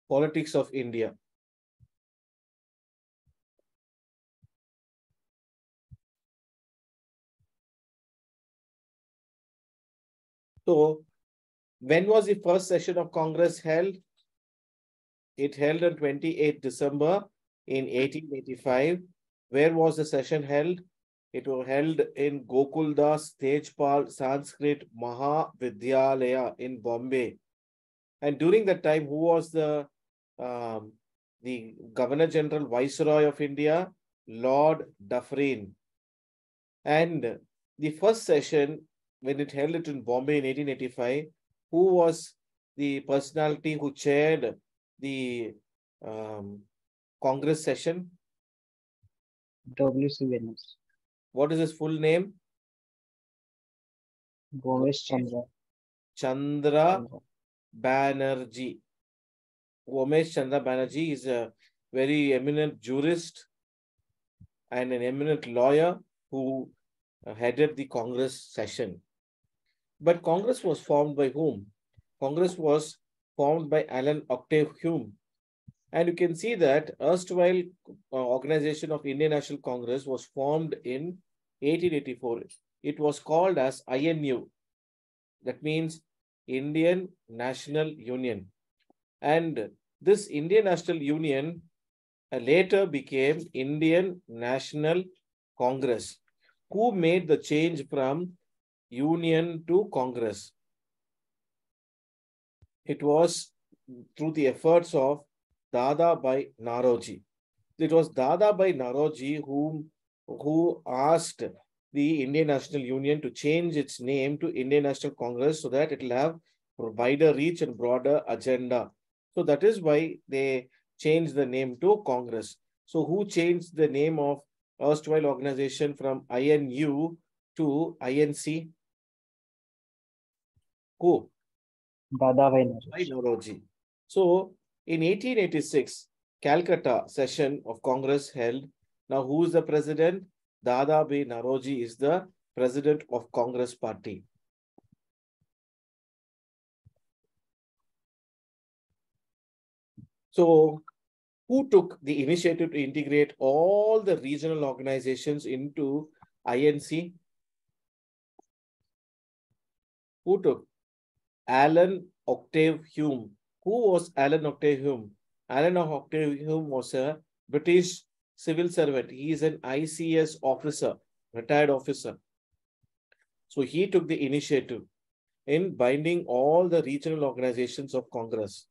politics of India. So when was the first session of Congress held? It held on twenty-eighth December in eighteen eighty-five. Where was the session held? It was held in Gokuldas Tejpal Sanskrit Mahavidyalaya in Bombay. And during that time, who was the um, the Governor General Viceroy of India? Lord Dufferin. And the first session, when it held it in Bombay in eighteen eighty-five, who was the personality who chaired the um, Congress session? W C Venus. What is his full name? Romesh Chandra. Chandra Banerjee. Romesh Chandra Banerjee is a very eminent jurist and an eminent lawyer who headed the Congress session. But Congress was formed by whom? Congress was formed by Alan Octave Hume. And you can see that erstwhile uh, organization of Indian National Congress was formed in eighteen eighty-four. It was called as I N U. That means Indian National Union. And this Indian National Union uh, later became Indian National Congress. Who made the change from Union to Congress? It was through the efforts of Dadabhai Naoroji. It was Dadabhai Naoroji who, who asked the Indian National Union to change its name to Indian National Congress so that it will have wider reach and broader agenda. So that is why they changed the name to Congress. So who changed the name of erstwhile organization from I N U to I N C? Who? Dadabhai Naoroji. So in eighteen eighty-six, Calcutta session of Congress held. Now who is the president? Dadabhai Naoroji is the president of Congress Party. So who took the initiative to integrate all the regional organizations into I N C? Who took? Alan Octave Hume. Who was Alan Octave Hume? Alan Octave Hume was a British civil servant. He is an I C S officer, retired officer. So he took the initiative in binding all the regional organizations of Congress.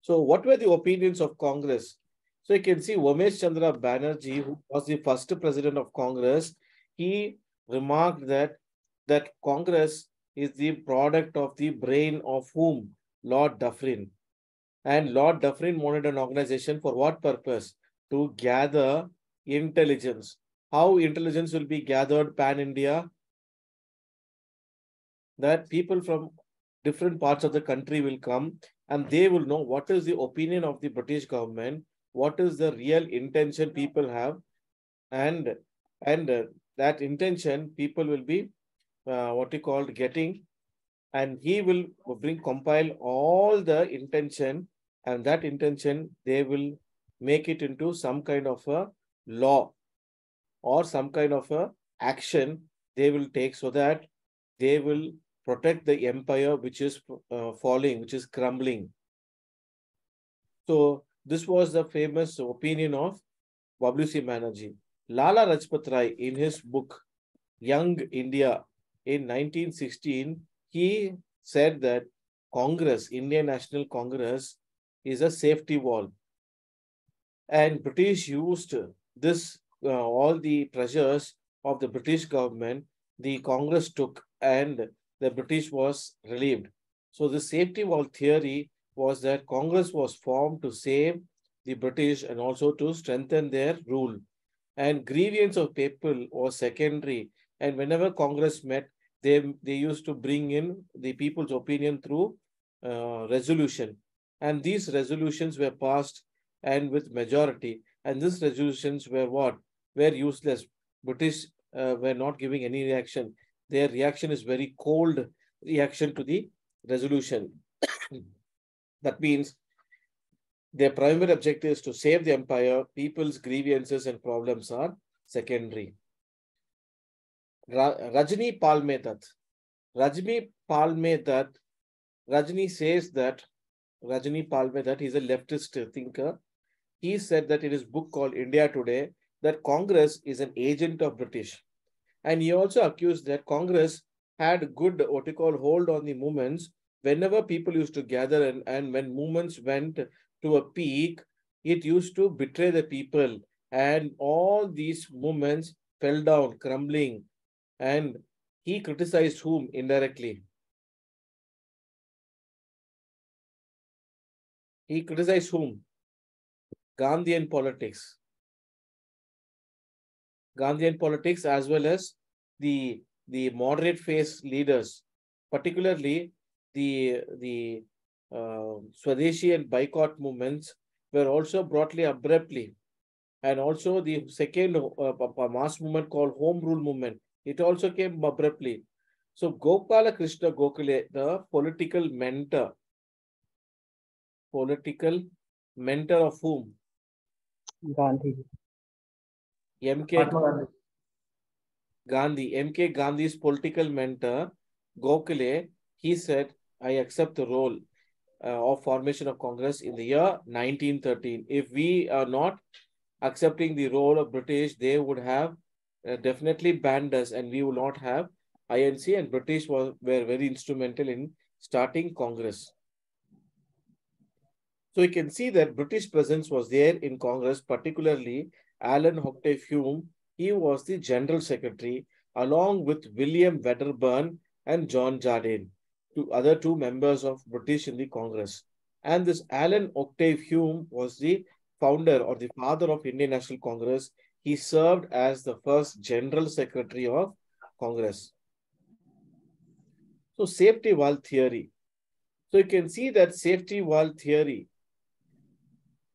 So what were the opinions of Congress? So you can see Romesh Chandra Banerjee, who was the first president of Congress, he remarked that, that Congress is the product of the brain of whom? Lord Dufferin. And Lord Dufferin wanted an organization for what purpose? To gather intelligence. How intelligence will be gathered pan-India? That people from different parts of the country will come and they will know what is the opinion of the British government, what is the real intention people have, and, and uh, that intention people will be uh, what you called getting, and he will bring compile all the intention, and that intention they will make it into some kind of a law or some kind of a action they will take, so that they will protect the empire which is uh, falling, which is crumbling. So this was the famous opinion of W C Banerjee. Lala Lajpat Rai, in his book Young India in nineteen sixteen, he said that Congress, Indian National Congress, is a safety valve. And British used this, uh, all the treasures of the British government, the Congress took, and the British was relieved. So the safety valve theory was that Congress was formed to save the British and also to strengthen their rule. And grievance of people was secondary. And whenever Congress met, they, they used to bring in the people's opinion through uh, resolution. And these resolutions were passed and with majority. And these resolutions were what? Were useless. British uh, were not giving any reaction. Their reaction is very cold reaction to the resolution. That means their primary objective is to save the empire. People's grievances and problems are secondary. Ra Rajni Palmedat. Rajni Palmedat. Rajni says that Rajni Palmedat is a leftist thinker. He said that in his book called India Today, that Congress is an agent of British. And he also accused that Congress had good, what you call, hold on the movements. Whenever people used to gather and, and when movements went to a peak, it used to betray the people. And all these movements fell down, crumbling. And he criticized whom indirectly? He criticized whom? Gandhian politics. Gandhian politics, as well as the, the moderate face leaders, particularly the, the uh, Swadeshi and boycott movements were also broadly abruptly. And also the second uh, mass movement called Home Rule Movement, it also came abruptly. So Gopala Krishna Gokhale, the political mentor, political mentor of whom? Gandhi. M K Gandhi, M K Gandhi's political mentor, Gokhale, he said, I accept the role uh, of formation of Congress in the year nineteen thirteen. If we are not accepting the role of British, they would have uh, definitely banned us and we would not have I N C, and British was, were very instrumental in starting Congress. So you can see that British presence was there in Congress, particularly Alan Hockday Hume. He was the General Secretary, along with William Wedderburn and John Jardine, two other two members of British in the Congress. And this Alan Hockday Hume was the founder or the father of Indian National Congress. He served as the first General Secretary of Congress. So safety valve theory. So you can see that safety valve theory,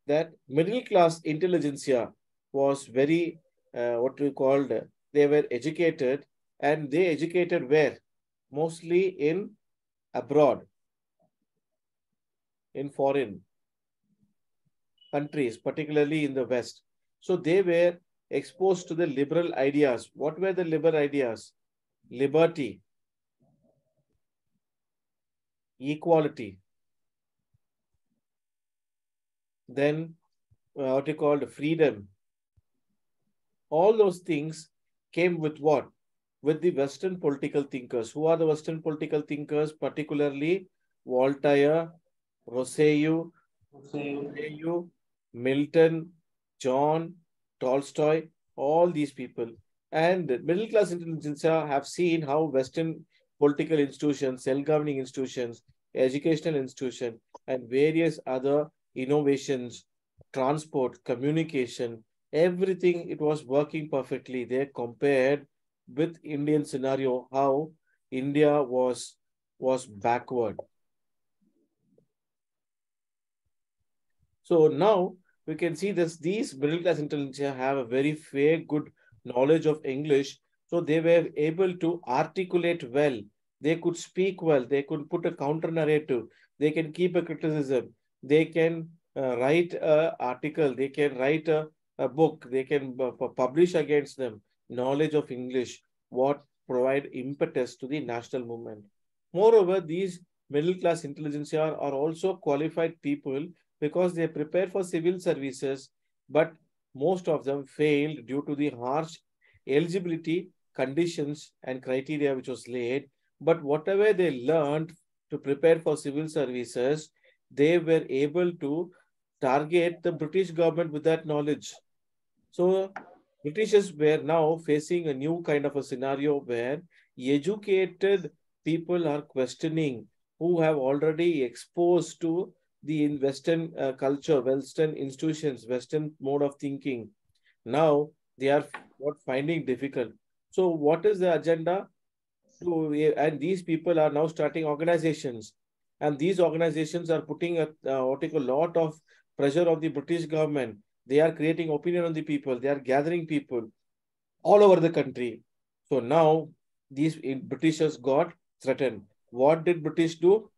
that middle class intelligentsia was very, uh, what we called, they were educated, and they educated where? Mostly in abroad, in foreign countries, particularly in the West. So they were exposed to the liberal ideas. What were the liberal ideas? Liberty, equality, then uh, what you called freedom. All those things came with what? With the Western political thinkers. Who are the Western political thinkers? Particularly Voltaire, Rousseau, Rousseau, Milton, John, Tolstoy, all these people. And middle class intelligentsia have seen how Western political institutions, self-governing institutions, educational institutions, and various other innovations, transport, communication, everything, it was working perfectly. They compared with Indian scenario, how India was, was backward. So now we can see this, these middle class intelligentsia have a very fair, good knowledge of English. So they were able to articulate well. They could speak well. They could put a counter narrative. They can keep a criticism. They can uh, write an article, they can write a, a book, they can publish against them knowledge of English, what provide impetus to the national movement. Moreover, these middle-class intelligentsia are, are also qualified people because they prepare for civil services, but most of them failed due to the harsh eligibility conditions and criteria which was laid. But whatever they learned to prepare for civil services, they were able to target the British government with that knowledge. So Britishers were now facing a new kind of a scenario where educated people are questioning who have already exposed to the Western uh, culture, Western institutions, Western mode of thinking. Now they are not finding difficult. So what is the agenda? So, and these people are now starting organizations, and these organizations are putting a, uh, what you call, lot of pressure on the British government. They are creating opinion on the people. They are gathering people all over the country. So now these Britishers got threatened. What did British do?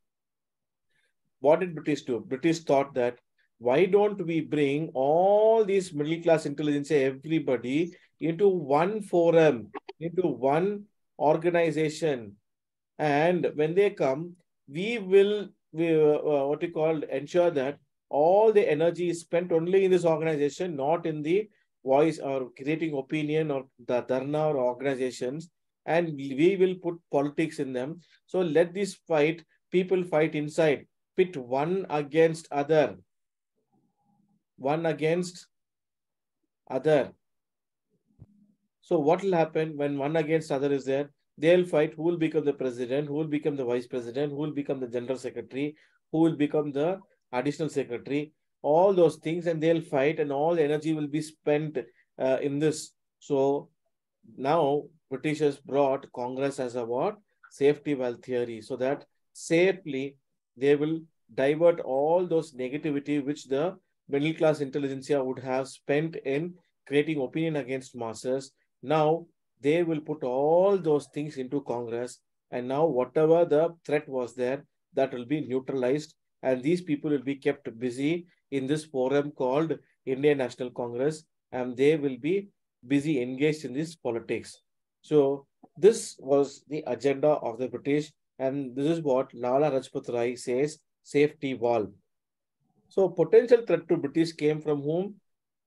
What did British do? British thought that, why don't we bring all these middle-class intelligentsia, everybody, into one forum, into one organization, and when they come, we will we, uh, what you call ensure that all the energy is spent only in this organization, not in the voice or creating opinion or the dharna or organizations, and we will put politics in them. So let this fight, people fight inside, pit one against other, one against other. So what will happen when one against other is there? They'll fight who will become the president, who will become the vice president, who will become the general secretary, who will become the additional secretary, all those things, and they'll fight, and all energy will be spent uh, in this. So now Britishers brought Congress as a what? Safety valve theory, so that safely they will divert all those negativity which the middle class intelligentsia would have spent in creating opinion against masses. Now, they will put all those things into Congress, and now whatever the threat was there, that will be neutralized, and these people will be kept busy in this forum called Indian National Congress, and they will be busy engaged in this politics. So this was the agenda of the British, and this is what Lala Rajpat Rai says, safety wall. So potential threat to British came from whom?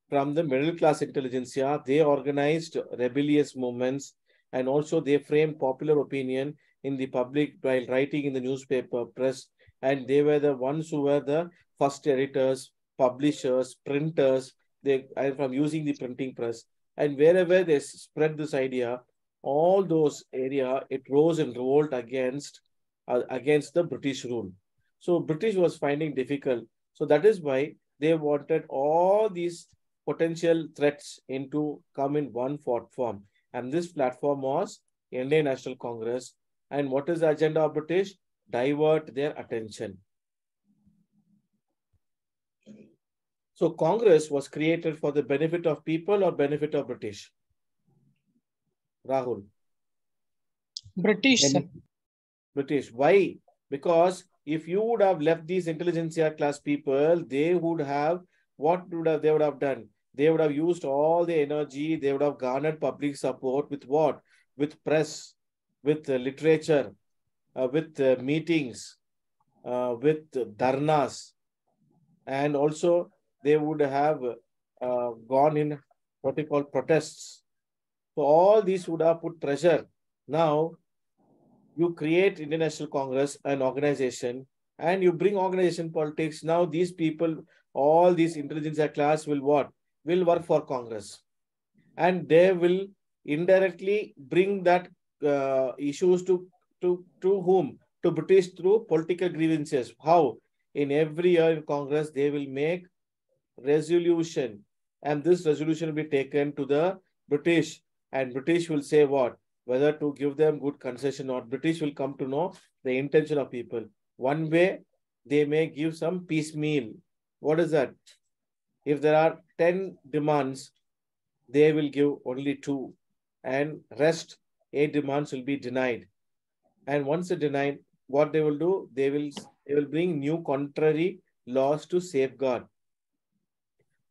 From the middle-class intelligentsia. They organized rebellious movements, and also they framed popular opinion in the public while writing in the newspaper press. And they were the ones who were the first editors, publishers, printers, they and from using the printing press. And wherever they spread this idea, all those area, it rose in revolt against, uh, against the British rule. So British was finding difficult. So that is why they wanted all these potential threats into come in one platform, and this platform was Indian National Congress. And what is the agenda of British? Divert their attention. So Congress was created for the benefit of people or benefit of British? Rahul. British. British. Why? Because if you would have left these intelligentsia class people, they would have what would have they would have done? They would have used all the energy. They would have garnered public support with what? With press, with uh, literature, uh, with uh, meetings, uh, with uh, dharnas. And also they would have uh, gone in what we call protests. So all these would have put pressure. Now you create Indian National Congress, an organization, and you bring organization politics. Now these people, all these intelligentsia class will what? Will work for Congress. And they will indirectly bring that uh, issues to, to, to whom? To British through political grievances. How? In every year in Congress, they will make resolution. And this resolution will be taken to the British. And British will say what? Whether to give them good concession or British will come to know the intention of people. One way, they may give some piecemeal. What is that? If there are ten demands, they will give only two, and rest eight demands will be denied. And once they denied, what they will do? They will they will bring new contrary laws to safeguard.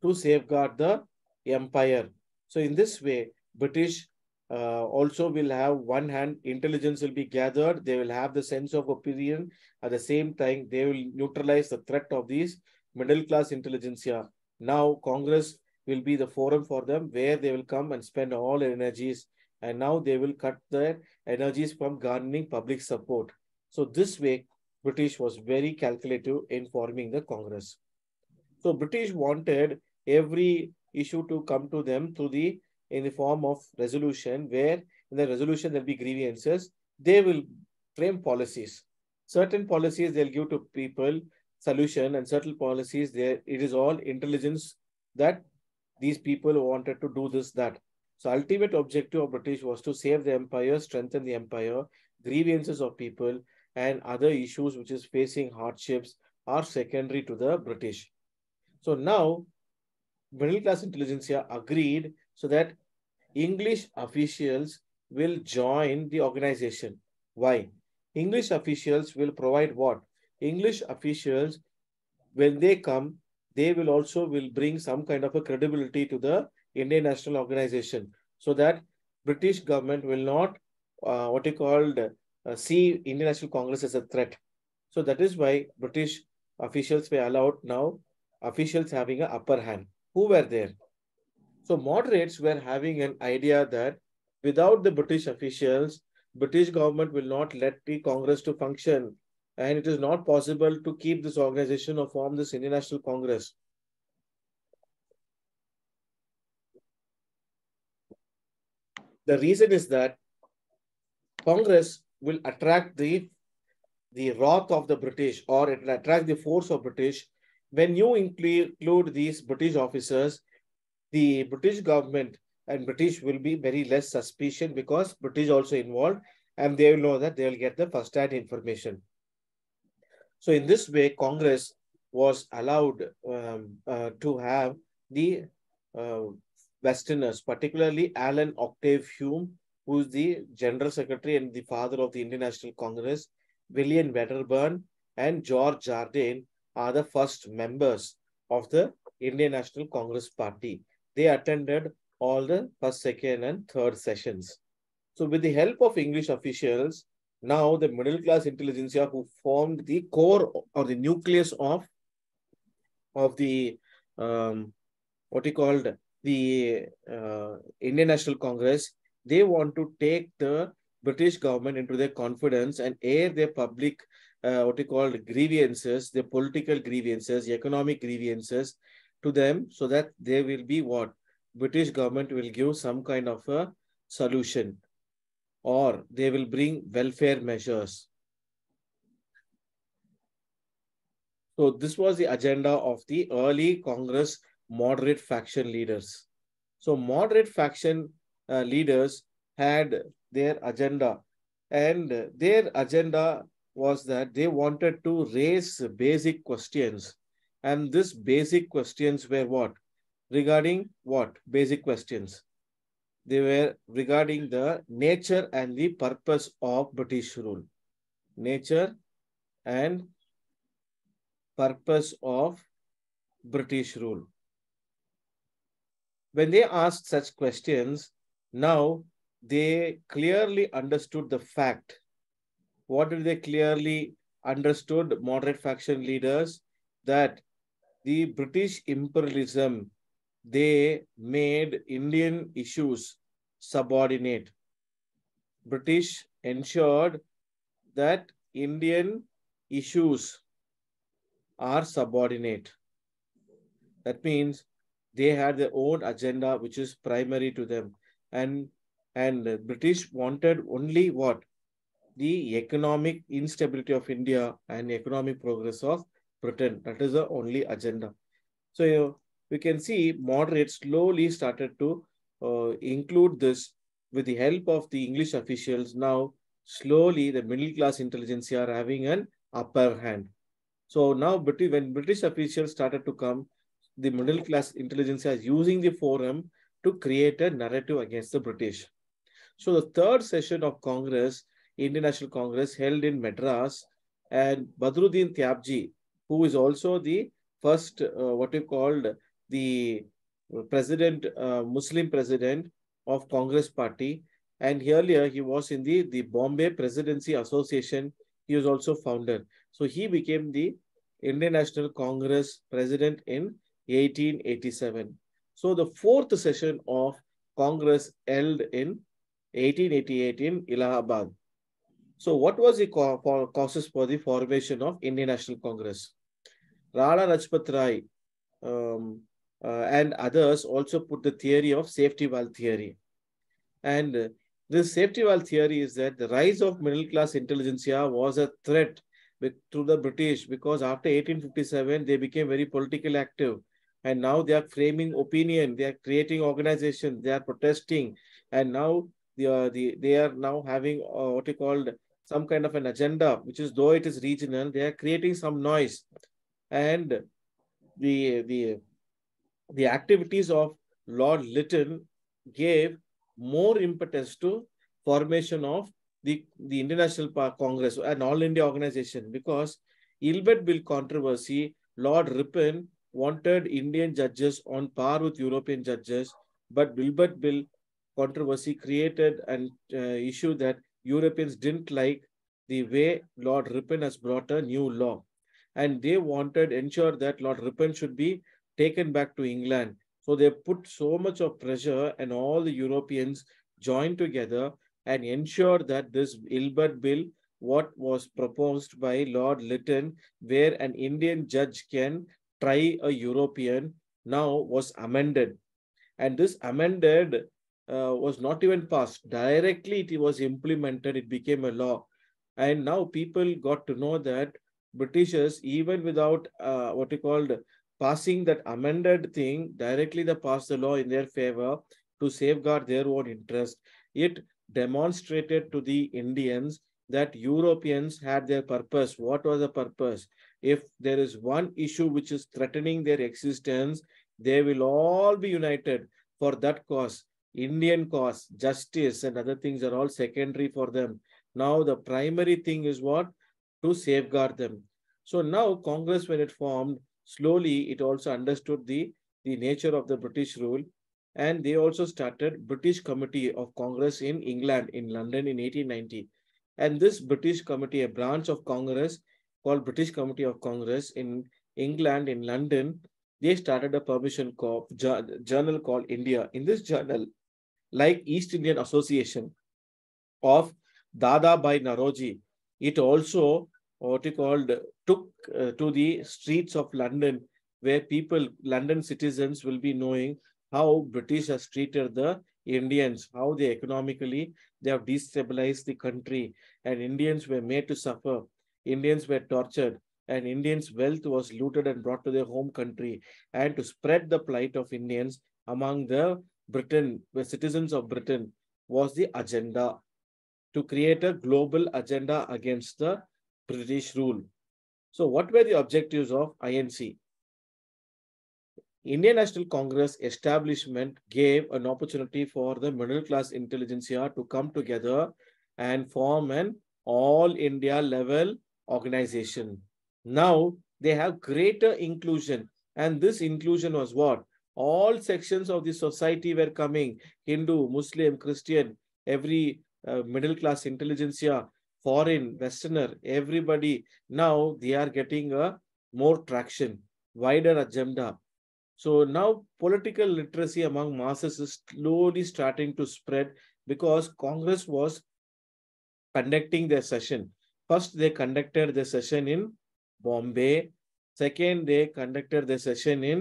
to safeguard the empire. So in this way, British uh, also will have one hand, intelligence will be gathered, they will have the sense of opinion. At the same time, they will neutralize the threat of these middle class intelligentsia. Now Congress will be the forum for them where they will come and spend all their energies, and now they will cut their energies from garnering public support. So this way, British was very calculative in forming the Congress. So British wanted every issue to come to them through the in the form of resolution, where in the resolution there will be grievances. They will frame policies. Certain policies they'll give to people solution, and certain policies there it is all intelligence that these people wanted to do this, that. So ultimate objective of British was to save the empire, strengthen the empire, grievances of people and other issues which is facing hardships are secondary to the British. So now middle class intelligentsia agreed so that English officials will join the organization. Why? English officials will provide what? English officials, when they come, they will also will bring some kind of a credibility to the Indian National Organization, so that British government will not uh, what you called uh, see Indian National Congress as a threat. So that is why British officials were allowed now, officials having an upper hand. Who were there? So moderates were having an idea that without the British officials, British government will not let the Congress to function. And it is not possible to keep this organization or form this Indian National Congress. The reason is that Congress will attract the, the wrath of the British, or it will attract the force of British. When you include these British officers, the British government and British will be very less suspicious, because British also involved, and they will know that they will get the first-hand information. So in this way, Congress was allowed um, uh, to have the uh, Westerners, particularly Alan Octave Hume, who is the General Secretary and the father of the Indian National Congress, William Wedderburn and George Jardine are the first members of the Indian National Congress Party. They attended all the first, second and third sessions. So with the help of English officials, now the middle class intelligentsia who formed the core or the nucleus of, of the, um, what he called the uh, Indian National Congress, they want to take the British government into their confidence and air their public, uh, what he called grievances, their political grievances, economic grievances to them, so that they will be what? British government will give some kind of a solution, or they will bring welfare measures. So this was the agenda of the early Congress moderate faction leaders. So moderate faction uh, leaders had their agenda, and their agenda was that they wanted to raise basic questions. And these basic questions were what? Regarding what? Basic questions. They were regarding the nature and the purpose of British rule. Nature and purpose of British rule. When they asked such questions, now they clearly understood the fact. What did they clearly understood, moderate faction leaders? That the British imperialism, they made Indian issues subordinate. British ensured that Indian issues are subordinate. That means they had their own agenda, which is primary to them. And, and the British wanted only what? The economic instability of India and economic progress of Britain. That is the only agenda. So, you know, we can see moderates slowly started to uh, include this with the help of the English officials. Now, slowly the middle class intelligentsia are having an upper hand. So now when British officials started to come, the middle class intelligentsia is using the forum to create a narrative against the British. So the third session of Congress, Indian National Congress, held in Madras, and Badruddin Tyabji, who is also the first, uh, what you called, the president, uh, Muslim president of Congress party. And earlier he was in the, the Bombay Presidency Association. He was also founder. So he became the Indian National Congress president in eighteen eighty-seven. So the fourth session of Congress held in eighteen eighty-eight in Allahabad. So what was the causes for the formation of Indian National Congress? Rana Rajpat Rai um, uh, and others also put the theory of safety valve theory. And uh, this safety valve theory is that the rise of middle class intelligentsia was a threat with, to the British, because after eighteen fifty-seven, they became very politically active. And now they are framing opinion, they are creating organizations, they are protesting. And now they are, the, they are now having uh, what you called some kind of an agenda, which is, though it is regional, they are creating some noise. And the, the, the activities of Lord Lytton gave more impetus to formation of the, the International Congress and All India Organization, because Ilbert Bill controversy, Lord Ripon wanted Indian judges on par with European judges, but Ilbert Bill controversy created an uh, issue that Europeans didn't like the way Lord Ripon has brought a new law. And they wanted to ensure that Lord Ripon should be taken back to England. So they put so much of pressure, and all the Europeans joined together and ensured that this Ilbert Bill, what was proposed by Lord Lytton, where an Indian judge can try a European, now was amended. And this amended uh, was not even passed. Directly it was implemented, it became a law. And now people got to know that Britishers, even without uh, what you called passing that amended thing, directly they passed the law in their favor to safeguard their own interest. It demonstrated to the Indians that Europeans had their purpose. What was the purpose? If there is one issue which is threatening their existence, they will all be united for that cause. Indian cause, justice and other things are all secondary for them. Now the primary thing is what? To safeguard them. So now Congress, when it formed, slowly it also understood the, the nature of the British rule, and they also started British Committee of Congress in England, in London in eighteen ninety. And this British Committee, a branch of Congress called British Committee of Congress in England, in London, they started a publication called, journal called India. In this journal, like East Indian Association of Dadabhai Naoroji, it also, what you called, took uh, to the streets of London, where people, London citizens, will be knowing how British has treated the Indians, how they economically, they have destabilized the country, and Indians were made to suffer, Indians were tortured, and Indians' wealth was looted and brought to their home country, and to spread the plight of Indians among the Britain, the citizens of Britain, was the agenda, to create a global agenda against the British rule. So what were the objectives of I N C? Indian National Congress establishment gave an opportunity for the middle class intelligentsia to come together and form an all India level organization. Now they have greater inclusion, and this inclusion was what? All sections of the society were coming, Hindu, Muslim, Christian, every Uh, middle class intelligentsia, foreign, Westerner, everybody. Now they are getting a more traction, wider agenda. So now political literacy among masses is slowly starting to spread, because Congress was conducting their session. First, they conducted their session in Bombay. Second, they conducted their session in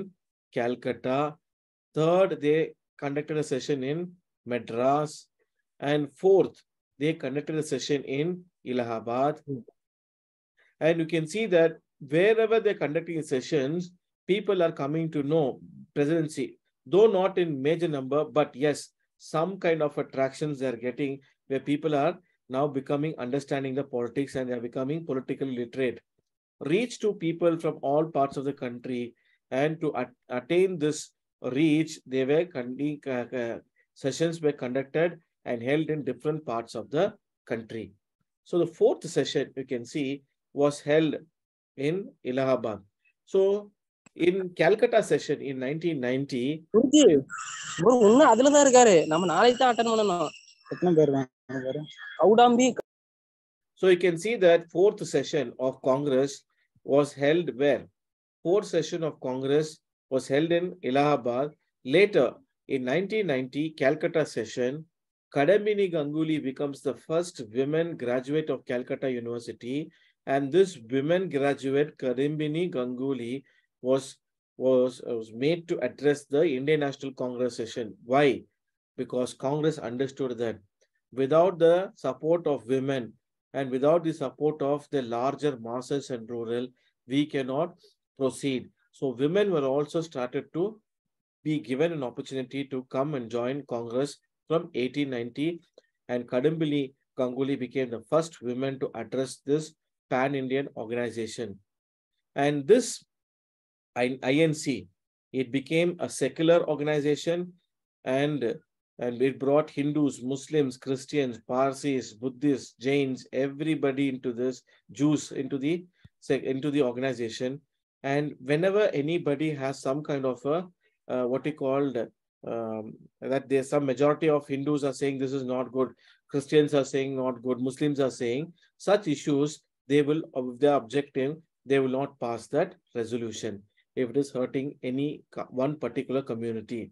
Calcutta. Third, they conducted a session in Madras. And fourth, they conducted a session in Allahabad. Mm. And you can see that wherever they're conducting sessions, people are coming to know presidency, though not in major number, but yes, some kind of attractions they're getting, where people are now becoming understanding the politics, and they're becoming politically literate. Reach to people from all parts of the country, and to at attain this reach, they were conducting uh, uh, sessions were conducted and held in different parts of the country. So the fourth session, you can see, was held in Allahabad. So in Calcutta session in nineteen ninety. So you can see that fourth session of Congress was held where? Fourth session of Congress was held in Allahabad. Later, in nineteen ninety, Calcutta session, Kadambini Ganguly becomes the first women graduate of Calcutta University, and this women graduate Kadambini Ganguly was, was, was made to address the Indian National Congress session. Why? Because Congress understood that without the support of women and without the support of the larger masses and rural, we cannot proceed. So women were also started to be given an opportunity to come and join Congress from eighteen ninety, and Kadambini Ganguly became the first woman to address this pan-Indian organization. And this I N C, it became a secular organization, and, and it brought Hindus, Muslims, Christians, Parsis, Buddhists, Jains, everybody into this, Jews into the, into the organization. And whenever anybody has some kind of a, uh, what we called, um, that there's some majority of Hindus are saying this is not good, Christians are saying not good, Muslims are saying such issues, they will, if they are objective, they will not pass that resolution if it is hurting any one particular community.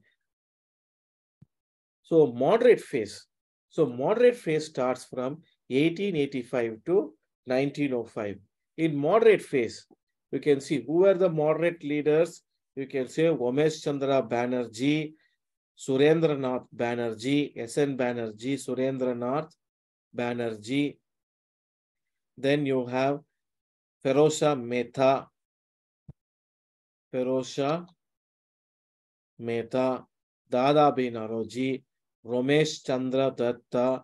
So moderate phase. So moderate phase starts from eighteen eighty-five to nineteen oh five. In moderate phase, you can see who were the moderate leaders. You can say Romesh Chandra Banerjee, Surendranath Banerjee, S N Banerjee, Surendranath Banerjee. Then you have Ferozsha Mehta, Ferozsha Mehta, Dadabhai Naoroji, Romesh Chandra Dutt,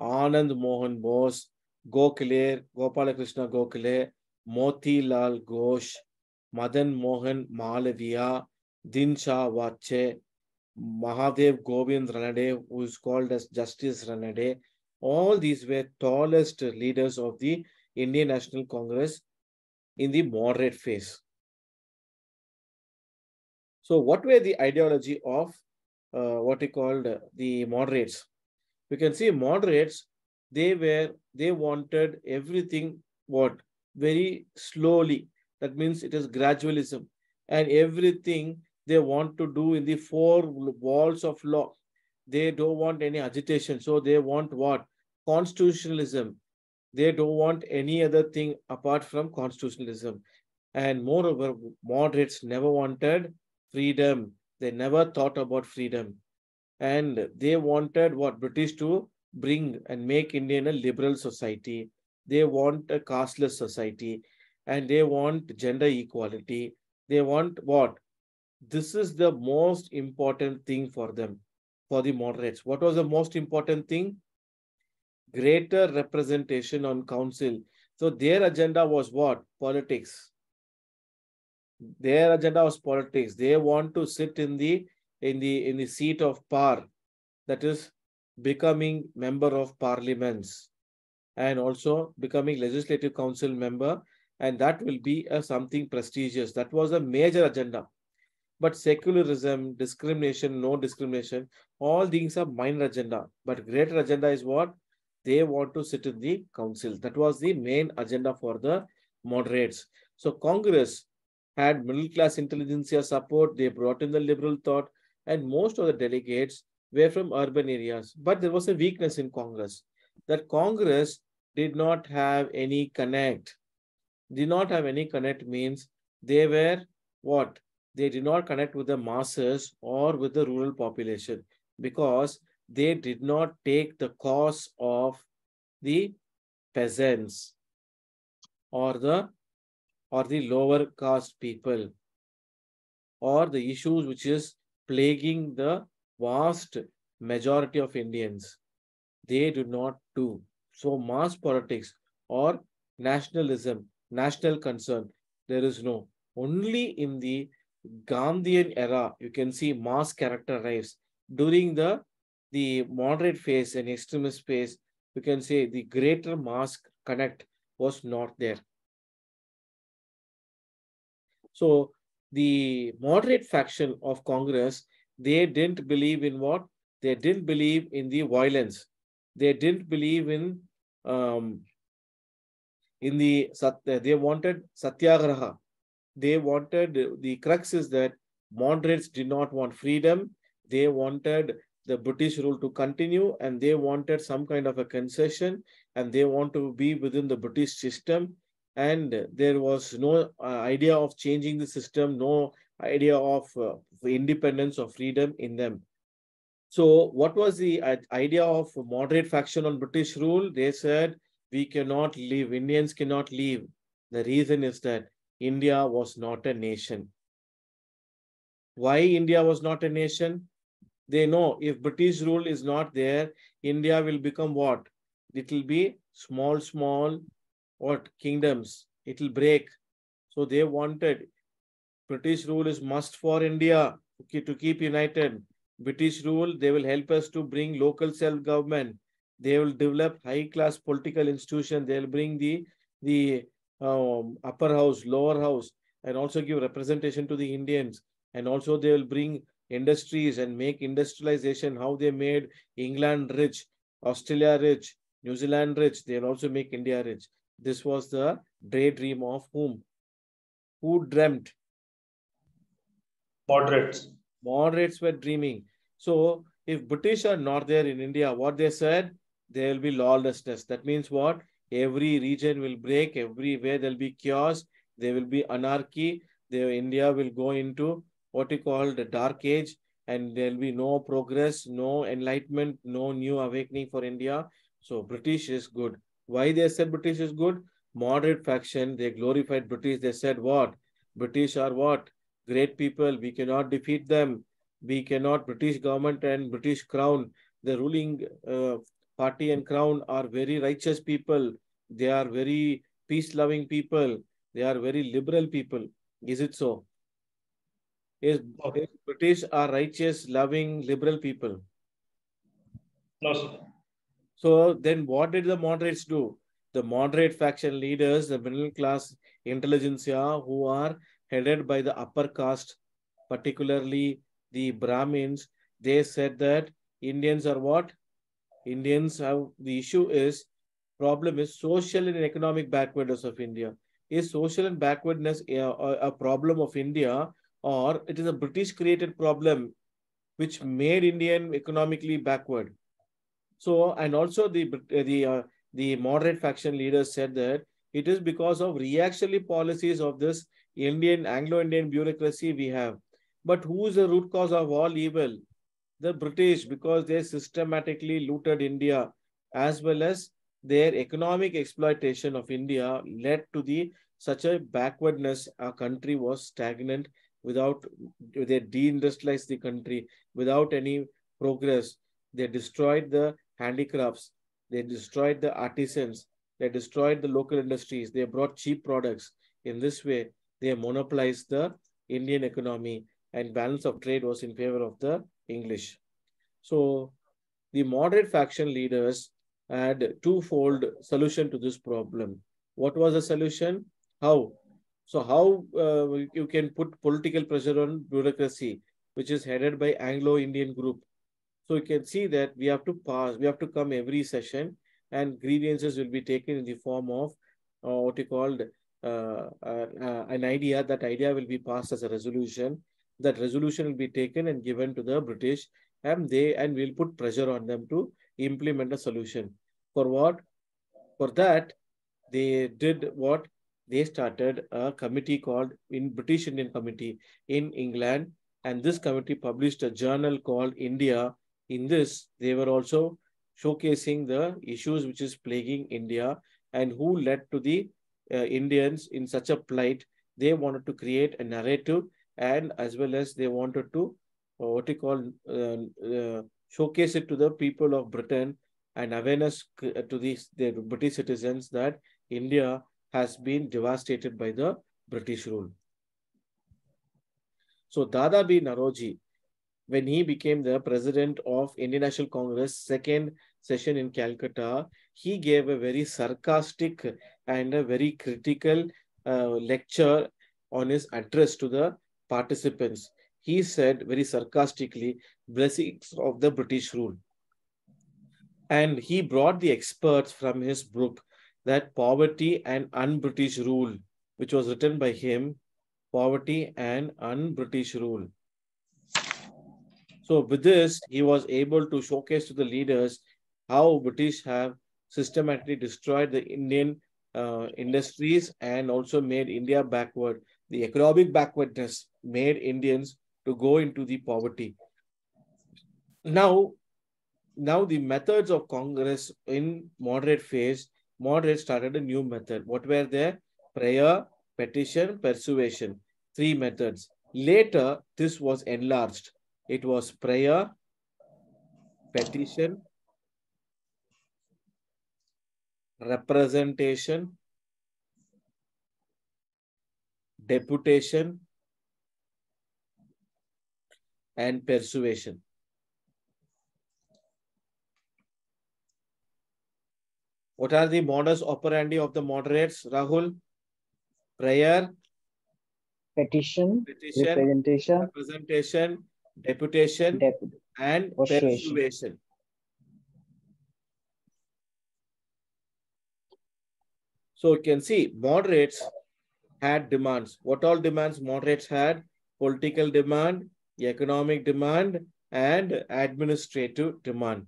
Anand Mohan Bose, Gokhale, Gopalakrishna Gokhale, Motilal Ghosh, Madan Mohan Malviya, Dinsha Vache, Mahadev Govind Ranade, who is called as Justice Ranade. All these were tallest leaders of the Indian National Congress in the moderate phase. So what were the ideology of uh, what he called the moderates? You can see moderates, they were, they wanted everything what? Very slowly. That means it is gradualism, and everything they want to do in the four walls of law. They don't want any agitation. So they want what? Constitutionalism. They don't want any other thing apart from constitutionalism. And moreover, moderates never wanted freedom. They never thought about freedom. And they wanted what? British to bring and make India a liberal society. They want a casteless society. And they want gender equality. They want what? This is the most important thing for them. For the moderates, what was the most important thing? Greater representation on council. So their agenda was what? Politics. Their agenda was politics. They want to sit in the in the in the seat of power, that is becoming member of parliaments and also becoming legislative council member, and that will be a something prestigious. That was a major agenda. But secularism, discrimination, no discrimination, all things are minor agenda. But greater agenda is what? They want to sit in the council. That was the main agenda for the moderates. So Congress had middle class intelligentsia support. They brought in the liberal thought, and most of the delegates were from urban areas. But there was a weakness in Congress, that Congress did not have any connect. Did not have any connect means they were what? They did not connect with the masses or with the rural population, because they did not take the cause of the peasants or the, or the lower caste people or the issues which is plaguing the vast majority of Indians. They do not do. So mass politics or nationalism, national concern, there is no. Only in the Gandhian era, you can see mass character arrives. During the, the moderate phase and extremist phase, you can say the greater mass connect was not there. So the moderate faction of Congress, they didn't believe in what? They didn't believe in the violence. They didn't believe in, um, in the, they wanted satyagraha. They wanted, the crux is that moderates did not want freedom. They wanted the British rule to continue, and they wanted some kind of a concession, and they want to be within the British system. And there was no uh, idea of changing the system, no idea of uh, independence or freedom in them. So what was the uh, idea of moderate faction on British rule? They said, we cannot leave, Indians cannot leave. The reason is that India was not a nation. Why India was not a nation? They know if British rule is not there, India will become what? It will be small, small, what, kingdoms. It will break. So they wanted, British rule is must for India to keep united. British rule, they will help us to bring local self-government. They will develop high-class political institution. They will bring the, the um, upper house, lower house, and also give representation to the Indians. And also they will bring industries and make industrialization, how they made England rich, Australia rich, New Zealand rich. They will also make India rich. This was the daydream of whom? Who dreamt? Moderates. Moderates were dreaming. So if British are not there in India, what they said, there will be lawlessness. That means what? Every region will break. Everywhere there will be chaos. There will be anarchy. There, India will go into what you call the dark age, and there will be no progress, no enlightenment, no new awakening for India. So British is good. Why they said British is good? Moderate faction, they glorified British. They said what? British are what? Great people. We cannot defeat them. We cannot. British government and British crown, the ruling uh, party and crown are very righteous people. They are very peace-loving people. They are very liberal people. Is it so? Is, is British are righteous, loving, liberal people? No, sir. So then what did the moderates do? The moderate faction leaders, the middle class intelligentsia who are headed by the upper caste, particularly the Brahmins, they said that Indians are what? Indians have, the issue is, problem is social and economic backwardness of India. Is social and backwardness a, a problem of India, or it is a British created problem which made Indian economically backward? So, and also the the uh, the moderate faction leaders said that it is because of reactionary policies of this Indian Anglo-Indian bureaucracy we have. But who is the root cause of all evil? The British, because they systematically looted India, as well as their economic exploitation of India led to the such a backwardness. Our country was stagnant without, they deindustrialized the country without any progress. They destroyed the handicrafts, they destroyed the artisans, they destroyed the local industries, they brought cheap products. In this way, they monopolized the Indian economy, and balance of trade was in favor of the English. So the moderate faction leaders had a twofold solution to this problem. What was the solution? How? So how uh, you can put political pressure on bureaucracy, which is headed by Anglo-Indian group. So you can see that we have to pass, we have to come every session, and grievances will be taken in the form of uh, what you called uh, uh, uh, an idea. That idea will be passed as a resolution. That resolution will be taken and given to the British, and they and we'll put pressure on them to implement a solution. For what? For that, they did what? They started a committee called in British Indian Committee in England, and this committee published a journal called India. In this, they were also showcasing the issues which is plaguing India and who led to the uh, Indians in such a plight. They wanted to create a narrative, and as well as they wanted to, uh, what you call, uh, uh, showcase it to the people of Britain, and awareness to these, the British citizens that India has been devastated by the British rule. So Dadabhai Naoroji, when he became the president of Indian National Congress, second session in Calcutta, he gave a very sarcastic and a very critical uh, lecture on his address to the participants, he said very sarcastically, blessings of the British rule. And he brought the experts from his book, that Poverty and Un-British Rule, which was written by him, Poverty and Un-British Rule. So with this, he was able to showcase to the leaders how British have systematically destroyed the Indian uh, industries and also made India backward. The economic backwardness made Indians to go into the poverty. Now, now the methods of Congress in moderate phase, moderate started a new method. What were there? Prayer, petition, persuasion, three methods. Later, this was enlarged. It was prayer, petition, representation, deputation, and persuasion. What are the modus operandi of the moderates, Rahul? Prayer, petition, petition representation, representation, deputation, Deput and persuasion. persuasion. So you can see moderates had demands. What all demands moderates had? Political demand, economic demand, and administrative demand.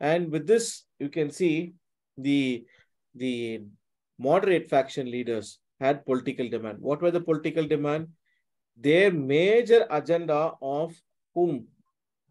And with this, you can see the, the moderate faction leaders had political demand. What were the political demand? Their major agenda of whom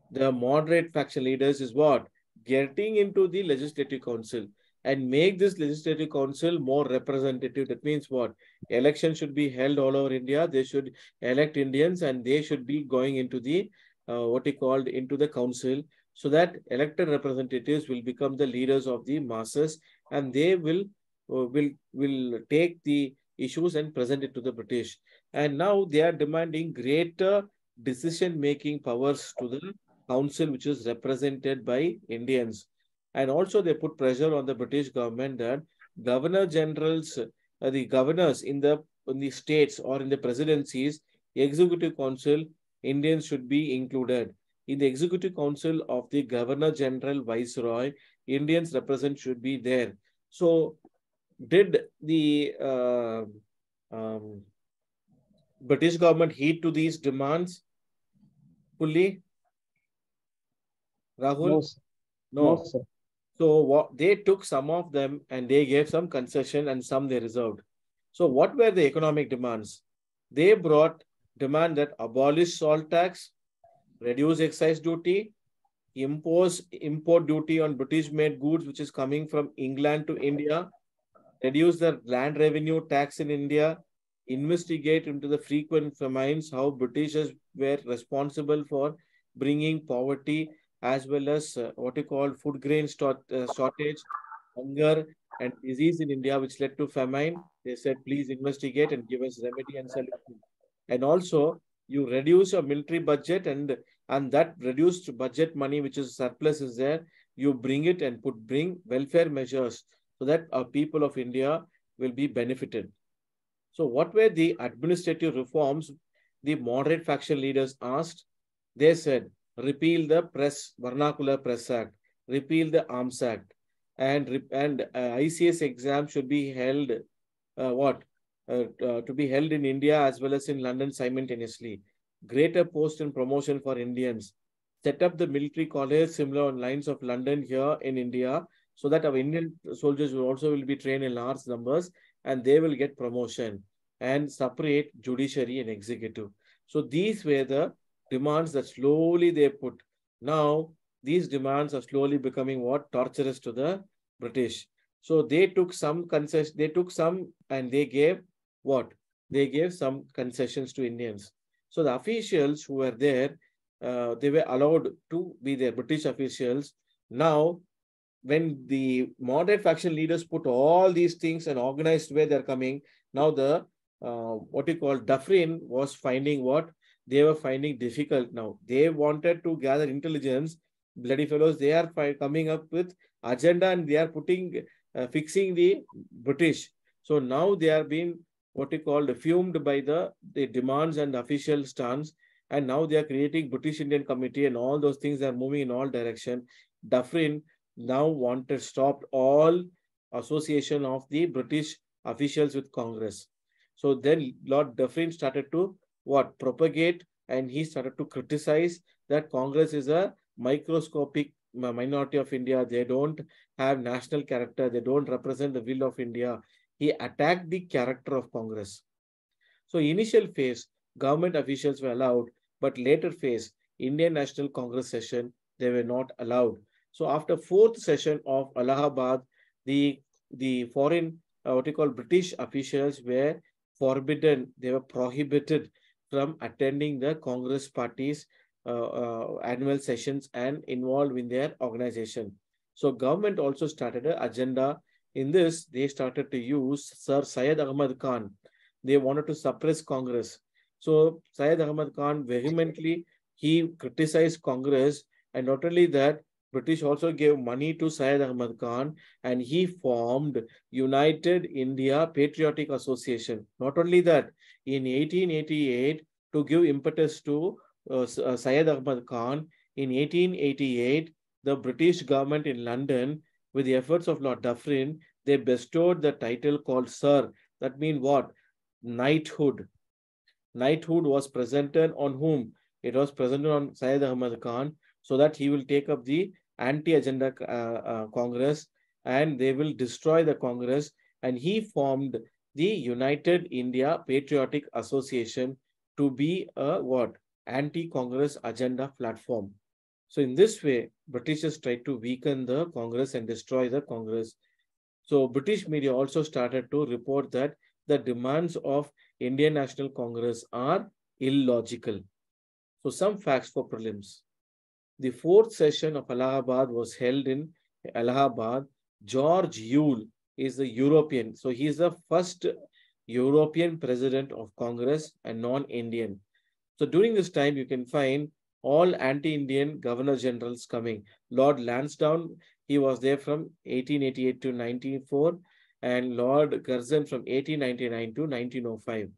the moderate faction leaders is what? Getting into the Legislative Council and make this Legislative Council more representative. That means what? Elections should be held all over India. They should elect Indians and they should be going into the, uh, what he called, into the council, so that elected representatives will become the leaders of the masses and they will, uh, will, will take the issues and present it to the British. And now they are demanding greater decision-making powers to the council, which is represented by Indians. And also they put pressure on the British government that governor generals, uh, the governors in the, in the states or in the presidencies, executive council, Indians should be included. In the executive council of the governor general viceroy, Indians represent should be there. So did the uh, um, British government heed to these demands fully? Rahul? No, sir. No. No, sir. So what, they took some of them and they gave some concession and some they reserved. So what were the economic demands? They brought demand that abolish salt tax, reduce excise duty, impose import duty on British-made goods which is coming from England to India, reduce the land revenue tax in India, investigate into the frequent famines, how Britishers were responsible for bringing poverty as well as uh, what you call food grain short, uh, shortage, hunger and disease in India which led to famine. They said, please investigate and give us remedy and solution. And also you reduce your military budget and, and that reduced budget money which is surplus is there, you bring it and put bring welfare measures so that our people of India will be benefited. So what were the administrative reforms the moderate faction leaders asked? They said, repeal the press, Vernacular Press Act, repeal the Arms Act, and, and uh, I C S exam should be held, uh, what? Uh, uh, to be held in India as well as in London simultaneously. Greater post and promotion for Indians. Set up the military college similar on lines of London here in India so that our Indian soldiers will also will be trained in large numbers and they will get promotion, and separate judiciary and executive. So these were the demands that slowly they put. Now, these demands are slowly becoming what? Torturous to the British. So they took some concessions, they took some and they gave what? They gave some concessions to Indians. So the officials who were there, uh, they were allowed to be there, British officials. Now, when the moderate faction leaders put all these things and organized where they're coming, now the, uh, what you call, Dufferin was finding what? They were finding difficult now. They wanted to gather intelligence. Bloody fellows, they are coming up with agenda and they are putting, uh, fixing the British. So now they are being what he called fumed by the, the demands and official stance. And now they are creating British Indian Committee and all those things are moving in all direction. Dufferin now wanted stopped all association of the British officials with Congress. So then Lord Dufferin started to what? Propagate, and he started to criticize that Congress is a microscopic minority of India. They don't have national character. They don't represent the will of India. He attacked the character of Congress. So initial phase, government officials were allowed, but later phase, Indian National Congress session, they were not allowed. So after fourth session of Allahabad, the, the foreign, uh, what you call British officials were forbidden, they were prohibited from attending the Congress party's uh, uh, annual sessions and involved in their organization. So government also started an agenda. In this, they started to use Sir Syed Ahmad Khan. They wanted to suppress Congress. So Syed Ahmad Khan vehemently, he criticized Congress, and not only that, British also gave money to Syed Ahmad Khan and he formed United India Patriotic Association. Not only that, in eighteen eighty-eight, to give impetus to uh, Syed Ahmad Khan, in eighteen eighty-eight, the British government in London, with the efforts of Lord Dufferin, they bestowed the title called Sir. That means what? Knighthood. Knighthood was presented on whom? It was presented on Syed Ahmad Khan, so that he will take up the anti-agenda uh, uh, Congress and they will destroy the Congress. And he formed the United India Patriotic Association to be a what? Anti-Congress agenda platform. So in this way, Britishers tried to weaken the Congress and destroy the Congress. So British media also started to report that the demands of Indian National Congress are illogical. So some facts for prelims. The fourth session of Allahabad was held in Allahabad. George Yule is the European. So he is the first European president of Congress and non-Indian. So during this time, you can find all anti-Indian governor generals coming. Lord Lansdowne, he was there from eighteen eighty-eight to nineteen oh four. And Lord Curzon from eighteen ninety-nine to nineteen oh five.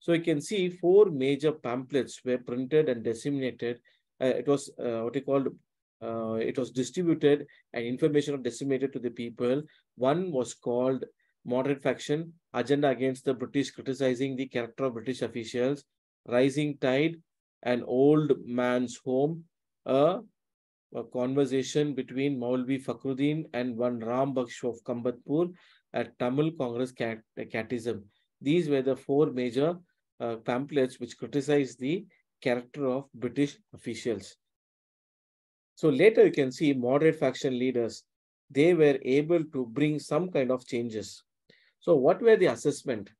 So you can see four major pamphlets were printed and disseminated. Uh, it was uh, what you called, uh, it was distributed and information was disseminated to the people. One was called Moderate Faction, Agenda Against the British, criticizing the character of British officials, Rising Tide, An Old Man's Home, a, a conversation between Maulvi Fakhruddin and one Ram Baksh of Kambatpur, a Tamil Congress cat catechism. These were the four major uh, pamphlets which criticized the character of British officials. So later you can see moderate faction leaders, they were able to bring some kind of changes. So what were the assessment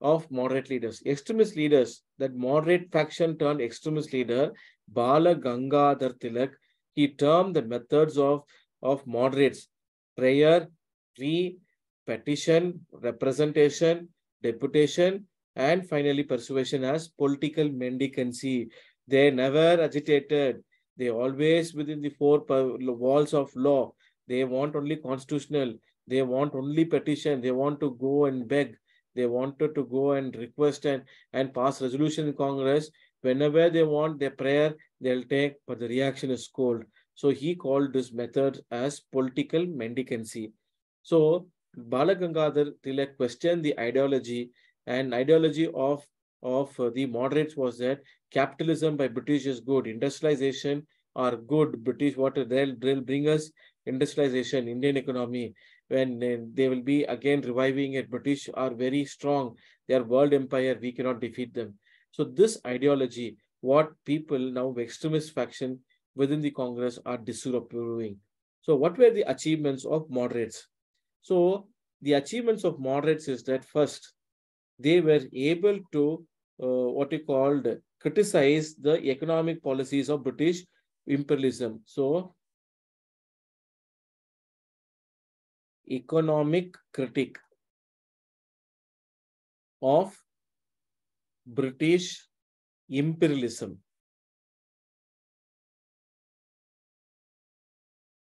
of moderate leaders? Extremist leaders, that moderate faction turned extremist leader, Bala Gangadhar Tilak, he termed the methods of, of moderates, prayer, plea, petition, representation, deputation, and finally persuasion as political mendicancy. They never agitated. They always within the four walls of law. They want only constitutional. They want only petition. They want to go and beg. They wanted to go and request and, and pass resolution in Congress. Whenever they want their prayer, they'll take, but the reaction is cold. So he called this method as political mendicancy. So Bala Gangadhar Tilak questioned the ideology, and ideology of, of uh, the moderates was that capitalism by British is good, industrialization are good, British water, they'll, they'll bring us industrialization, Indian economy, when uh, they will be again reviving it, British are very strong, they are world empire, we cannot defeat them. So this ideology, what people now extremist faction within the Congress are disapproving. So what were the achievements of moderates? So the achievements of moderates is that first, they were able to, uh, what you called, criticize the economic policies of British imperialism. So, economic critic of British imperialism.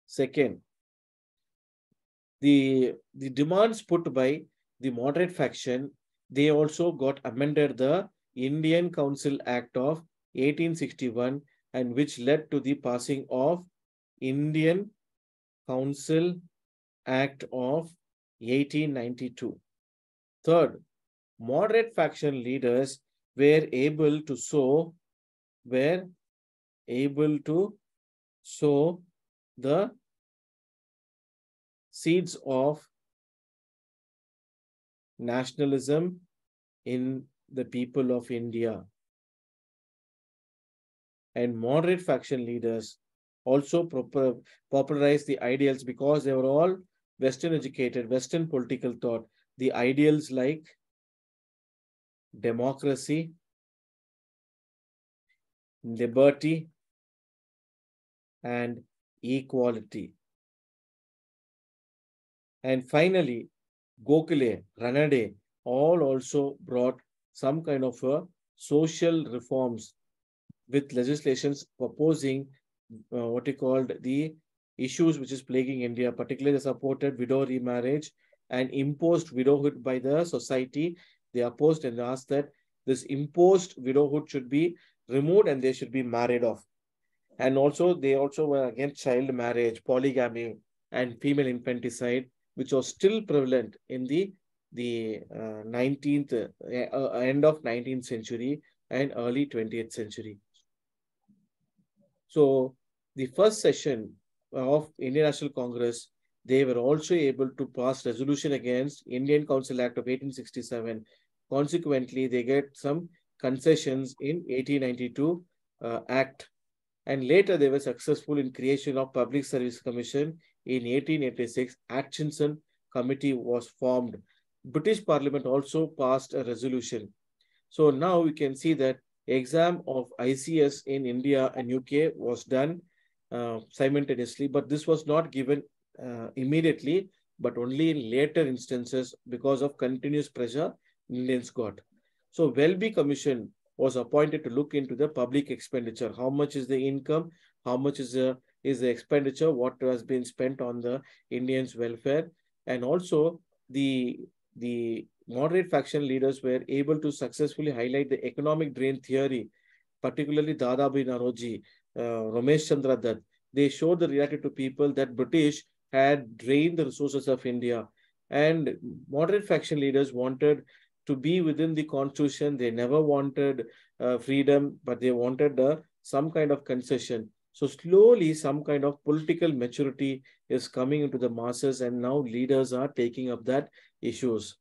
Second, The, the demands put by the moderate faction they also got amended the Indian Council Act of eighteen sixty-one, and which led to the passing of Indian Council Act of eighteen ninety-two. Third, moderate faction leaders were able to sow were able to sow the seeds of nationalism in the people of India. And moderate faction leaders also popularized the ideals, because they were all Western educated, Western political thought. The ideals like democracy, liberty, and equality. And finally, Gokhale, Ranade, all also brought some kind of a social reforms with legislations proposing uh, what he called the issues which is plaguing India, particularly supported widow remarriage and imposed widowhood by the society. They opposed and asked that this imposed widowhood should be removed and they should be married off. And also they also were against child marriage, polygamy, and female infanticide, which was still prevalent in the the uh, nineteenth uh, end of nineteenth century and early twentieth century. So the first session of Indian National Congress, they were also able to pass resolution against Indian Council Act of eighteen sixty-seven. Consequently, they get some concessions in eighteen ninety-two uh, Act. And later, they were successful in creation of Public Service Commission. In eighteen eighty-six, Atchison Committee was formed. British Parliament also passed a resolution. So now we can see that exam of I C S in India and U K was done uh, simultaneously, but this was not given uh, immediately, but only in later instances because of continuous pressure Indians got. So Welby Commission was appointed to look into the public expenditure. How much is the income? How much is the, is the expenditure? What has been spent on the Indians' welfare? And also the, the moderate faction leaders were able to successfully highlight the economic drain theory, particularly Dadabhai Naoroji, uh, Romesh Chandra Dutt. They showed the reality to people that British had drained the resources of India. And moderate faction leaders wanted to be within the constitution. They never wanted uh, freedom, but they wanted uh, some kind of concession. So slowly some kind of political maturity is coming into the masses, and now leaders are taking up that issues.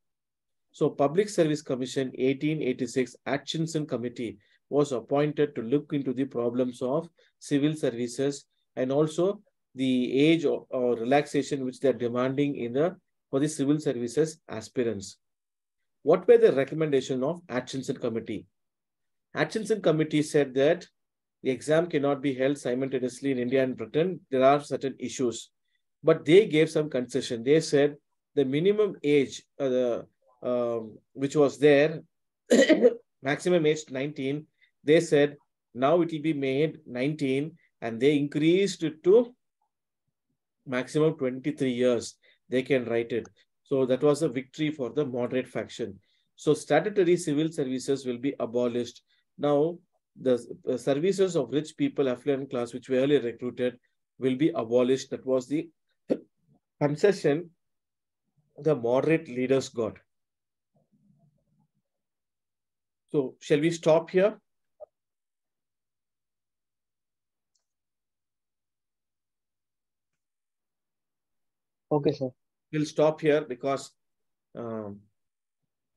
So Public Service Commission eighteen eighty-six Atchison Committee was appointed to look into the problems of civil services and also the age or, or relaxation which they are demanding in the, for the civil services aspirants. What were the recommendations of Atchison Committee? Atchison Committee said that the exam cannot be held simultaneously in India and Britain. There are certain issues, but they gave some concession. They said the minimum age uh, the, um, which was there, maximum age nineteen, they said now it will be made nineteen, and they increased it to maximum twenty-three years. They can write it. So that was a victory for the moderate faction. So statutory civil services will be abolished. Now, the uh, services of rich people, affluent class, which were earlier recruited, will be abolished. That was the concession the moderate leaders got. So shall we stop here? Okay, sir. We'll stop here because um,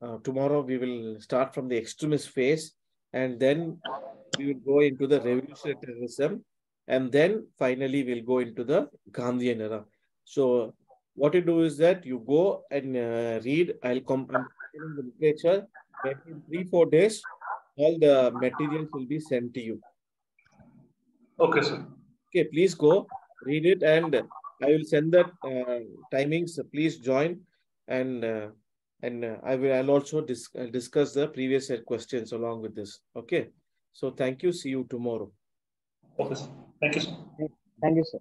uh, tomorrow we will start from the extremist phase, and then we will go into the revolutionary terrorism, and then finally we'll go into the Gandhian era. So what you do is that you go and uh, read. I'll compile the literature. In three, four days, all the materials will be sent to you. Okay, sir. Okay, please go read it, and I will send that uh, timings. So please join, and uh, and uh, I will I'll also dis discuss the previous questions along with this. Okay. So thank you. See you tomorrow. Okay. Thank you, sir. Thank you, sir.